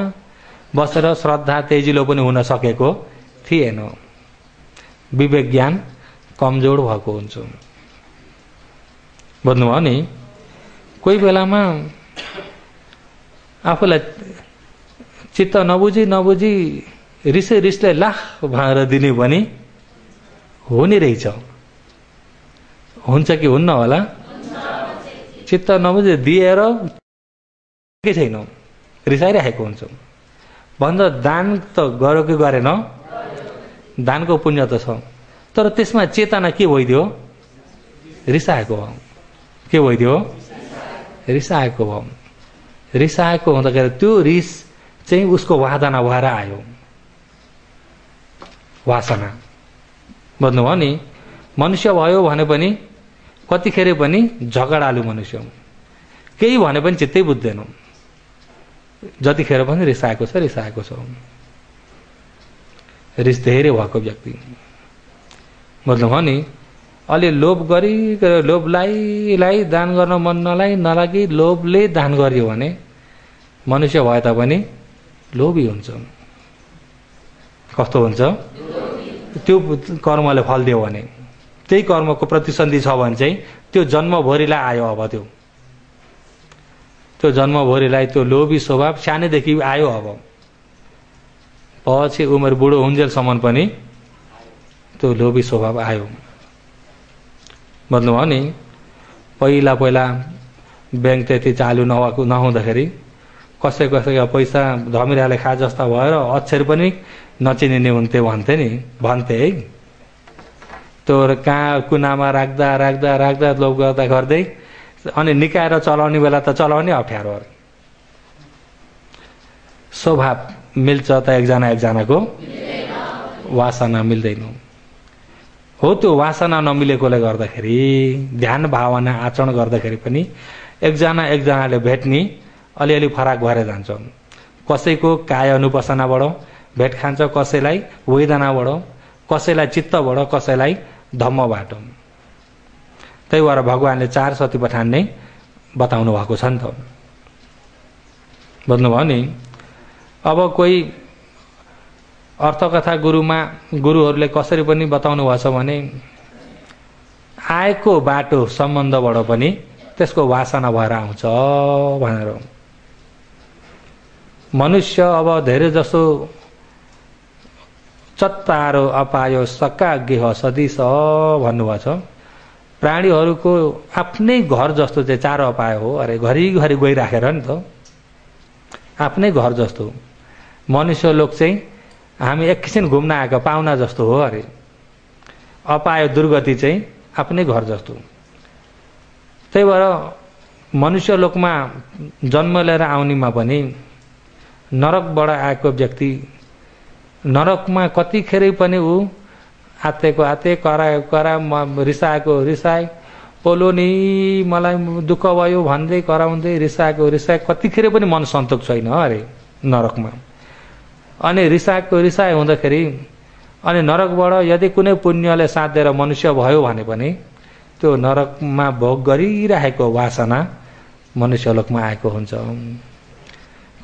बसेर श्रद्धा तेजिलो पनि हुन सकेको थिएन। विवेक ज्ञान कमजोर भएको हुन्छ। बुझ्नुभयो नि? कोही बेलामा आफूलाई चित्त नबुझी नबुझी रिसै रिसले लाख भाँडा दिने पनि हुने रहेछ। हुन्छ कि हुन्न होला? चित्त नबुझी दिएर के छैन रिसाइरहेको हुन्छ। भन्दा दान त गर्यो कि गरेन? दानको पुण्य त छ, तर त्यसमा चेतना के भइदियो? रिसाएको हो। के भइदियो? रिसाएको भयो। रिसाएको हुँदाखेरि त्यो रिस चाहिँ उसको वादना भएर आयो, वासना। बुझ्नुभयो नि? मनुष्य भयो भने पनि कतिखेर पनि झगडालु मनुष्य, केही भने पनि चित्तै बुझ्दैन, जतिखेर पनि रिसाएको छ रिसाएको छ रिस धेरै भएको व्यक्ति। बुझ्नुभयो नि? अलि लोभ गरी लोभलाई दान गर्न मन नलाइ नलागी लोभले दान गर्यो भने मनुष्य भए तापनि लोभी हुन्छ। कस्तो हुन्छ? त्यो कर्मले फल दियो भने, त्यही कर्मको प्रतिसन्धि छ भने चाहिँ त्यो जन्मभरिलाई आयो। अब त्यो त्यो जन्मभरिलाई त्यो लोभी स्वभाव सानैदेखि आयो। अब पछि उमेर बुढो हुन्जेलसम्म पनि त्यो लोभी स्वभाव आयो। बुझ्नुभयो नि? पहिला पहिला ब्याङ्क त्यति चालु नभएको नहुँदाखेरि कसै कसैका पैसा धमिराले खा जस्ता भएर अक्षर पनि नचिनिने हुन्थे भन्थे नि भन्थे है। त्यो कहाँ कुनामा राख्दा राख्दा राख्दा लोभ गर्दा गर्दै अनि निकाएर चलाउने बेला त चलाउने अप्ठ्यारो। स्वभाव मिल्छ त एकजना एकजनाको, वासना मिल्दैन हो। त्यो वासना नमिलेकोले गर्दाखेरि ध्यान भावना आचरण गर्दाखेरि पनि एकजना एकजनाले भेट्ने अलिअलि फरक भएर जान्छ। कसैको काय अनुपसनाबाट भेट खान्छ, कसैलाई वेदनाबाट, कसैलाई चित्तबाट, कसैलाई धम्मबाट। त्यही भएर भगवानले चार सतीपठान नै बताउनु भएको छ नि त। बुझ्नुभयो नि? अब कोही अर्थकथा गुरुमा गुरुहरूले कसरी पनि बताउनु भएको छ भने आएको बाटो सम्बन्धबाट पनि त्यसको वासना भएर आउँछ भनेर। मनुष्य अब धेरै जसो चत्तारो अपायो सक्का गेह सदिश भन्नुभएको छ। प्राणीहरूको आफ्नै घर जस्तो चाहिँ चारो अपाय हो। अरे घरिघरि गइराखेर नि त आफ्नै घर जस्तो। मनुष्य लोक चाहिँ हामी एकैछिन घुम्न आएको पाहुना जस्तो हो। अरे अपाय दुर्गति चाहिँ आफ्नै घर जस्तो। त्यही भएर मनुष्य लोकमा जन्म लिएर आउनेमा पनि नरकबाट आएको व्यक्ति नरकमा कतिखेर पनि ऊ आत्तेको आत्ते करा करा रिसाएको रिसाए पोलो नि मलाई दुःख भयो भन्दै कराउँदै रिसाएको रिसाए कतिखेर पनि मन सन्तोष छैन अरे नरकमा। अनि रिसाएको रिसाए हुँदाखेरि अनि नरकबाट यदि कुनै पुण्यले साधेर मनुष्य भयो भने पनि त्यो नरकमा भोग गरिरहेको वासना मनुष्य लोकमा आएको हुन्छ।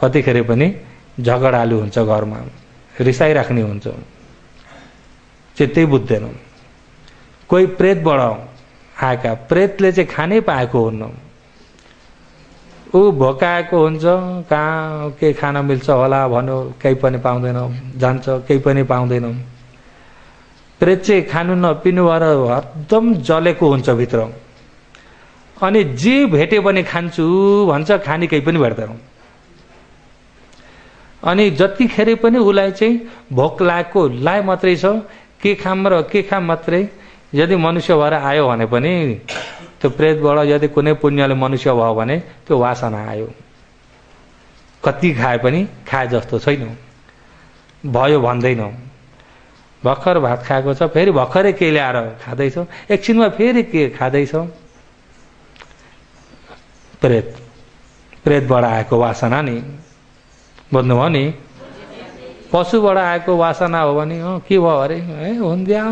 कतिखेर पनि झगडालु हुन्छ, घरमा रिसाइराख्ने हुन्छ, चित्तै बुझ्दैन। कोही प्रेतबाट आएका, प्रेतले चाहिँ खानै पाएको हुन्न, ऊ भोकाएको हुन्छ। कहाँ के खान मिल्छ होला भन्यो, केही पनि पाउँदैन, जान्छ केही पनि पाउँदैन। प्रेत चाहिँ खानु नपिनु भएर हरदम जलेको हुन्छ भित्र। अनि जे भेटे पनि खान्छु भन्छ, खाने केही पनि भेट्दैन। अनि जतिखेर पनि उसलाई चाहिँ भोक लागेको लाय मात्रै छ, के खाम र के खाम मात्रै। यदि मनुष्य भएर आयो भने पनि त्यो प्रेतबाट यदि कुनै पुण्यले मनुष्य भयो भने त्यो वासना आयो। कति खाए पनि खाए जस्तो छैन, भयो भन्दैन। भर्खर भात खाएको छ, फेरि भर्खरै के ल्याएर खाँदैछ, एकछिनमा फेरि के खाँदैछ। प्रेत प्रेतबाट आएको वासना नि, बुझ्नुभयो नि। पशुबाट आएको वासना हो भने के भयो अरे, ए हुन्थ्या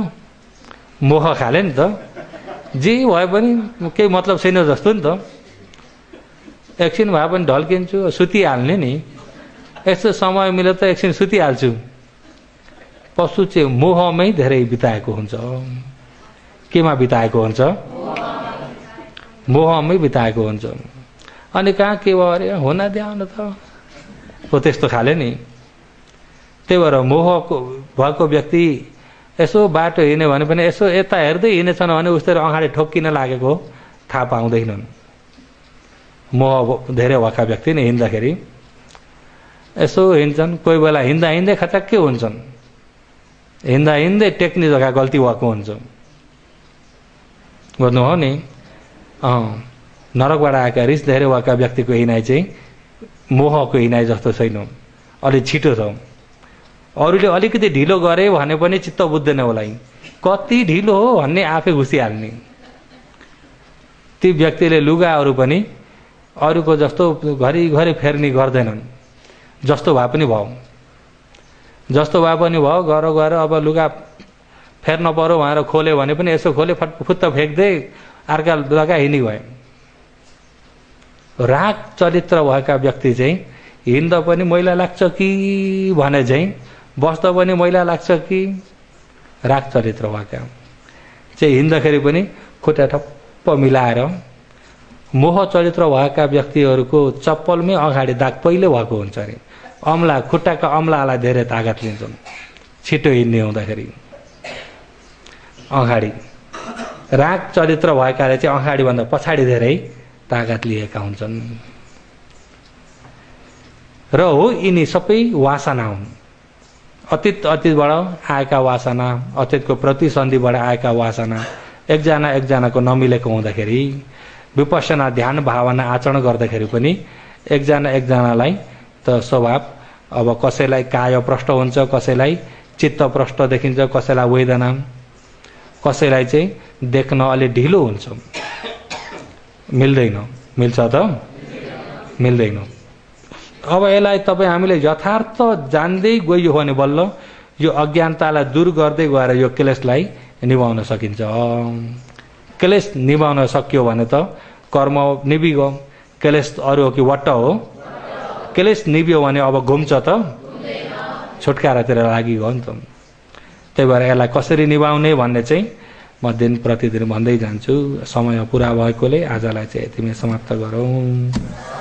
मोह खाले नि त, जे भए पनि केही मतलब छैन जस्तो नि त, एकछिन भए पनि ढल्किन्छु सुतिहाल्ने नि, यस्तो समय मिले त एकछिन सुतिहाल्छु। पशु चाहिँ मोहमै धेरै बिताएको हुन्छ, केमा बिताएको हुन्छ, मोहमै बिताएको हुन्छ। अनि कहाँ के भयो अरे, हुन ध्यान त हो त्यस्तो खाले नि। त्यही भएर मोहको भएको व्यक्ति यसो बाटो हिँड्यो भने पनि यसो यता हेर्दै हिँडेछन् भने उसतिर अगाडि ठोक्किन लागेको थाहा पाउँदैनन्। मोह धेरै भएका व्यक्ति नै हिँड्दाखेरि यसो हिँड्छन्, कोही बेला हिँड्दा हिँड्दै खचक्कै हुन्छन्, हिँड्दा हिँड्दै टेक्ने जग्गा गल्ती भएको हुन्छ, बुझ्नु हो नि। नरकबाट आएका रिस धेरै भएका व्यक्तिको हिँडाइ चाहिँ मोहको हिँडाइ जस्तो छैन, अलि छिटो छ। अरूले अलिकति ढिलो गरे भने पनि चित्त बुझ्दैन उसलाई, कति ढिलो हो भन्ने आफै घुसिहाल्ने। ती व्यक्तिले लुगाहरू पनि अरूको जस्तो घरिघरि फेर्ने गर्दैनन्, जस्तो भए पनि भयो जस्तो भए पनि भयो गएर गएर अब लुगा फेर्न पर्यो भनेर खोल्यो भने पनि यसो खोले फुत्त फ्याँक्दै अर्का लुगा हिँड्ने भयो। राग चरित्र भएका व्यक्ति चाहिँ हिँड्दा पनि मैला लाग्छ कि भने चाहिँ बस्दा पनि मैला लाग्छ कि, राग चरित्र भएका चाहिँ हिँड्दाखेरि पनि खुट्टा ठप्प मिलाएर। मोह चरित्र भएका व्यक्तिहरूको चप्पलमै अगाडि दाग पहिले भएको हुन्छ अरे, अम्ला खुट्टाका अम्लालाई धेरै तागत लिन्छन् छिटो हिँड्ने हुँदाखेरि अगाडि। राग चरित्र भएकाले चाहिँ अगाडिभन्दा पछाडि धेरै तागत लिएका हुन्छन् र हो। यिनी सबै वासना हुन्, अतीत अतीतबाट आएका वासना, अतीतको प्रतिसन्धिबाट आएका वासना। एकजना एकजनाको नमिलेको हुँदाखेरि विपश्यना ध्यान भावना आचरण गर्दाखेरि पनि एकजना एकजनालाई त स्वभाव, अब कसैलाई काय प्रष्ट हुन्छ, कसैलाई चित्त प्रष्ट देखिन्छ, कसैलाई वेदना, कसैलाई चाहिँ देख्न अलि ढिलो हुन्छ, मिल्दैन। मिल्छ त मिल्दैन। अब यसलाई तपाईँ हामीले यथार्थ जान्दै गयो भने बल्ल यो अज्ञानतालाई दूर गर्दै गएर यो क्लेशलाई निभाउन सकिन्छ। क्लेश निभाउन सकियो भने त कर्म निभियो। क्लेश अरू हो कि वट्ट हो, क्लेश निभियो भने अब घुम्छ त, छुटकारातिर लागि हो नि त। त्यही भएर यसलाई कसरी निभाउने भन्ने चाहिँ म दिन प्रतिदिन भन्दै जान्छु। समय पुरा भएकोले आजलाई चाहिँ यतिमै समाप्त गरौँ।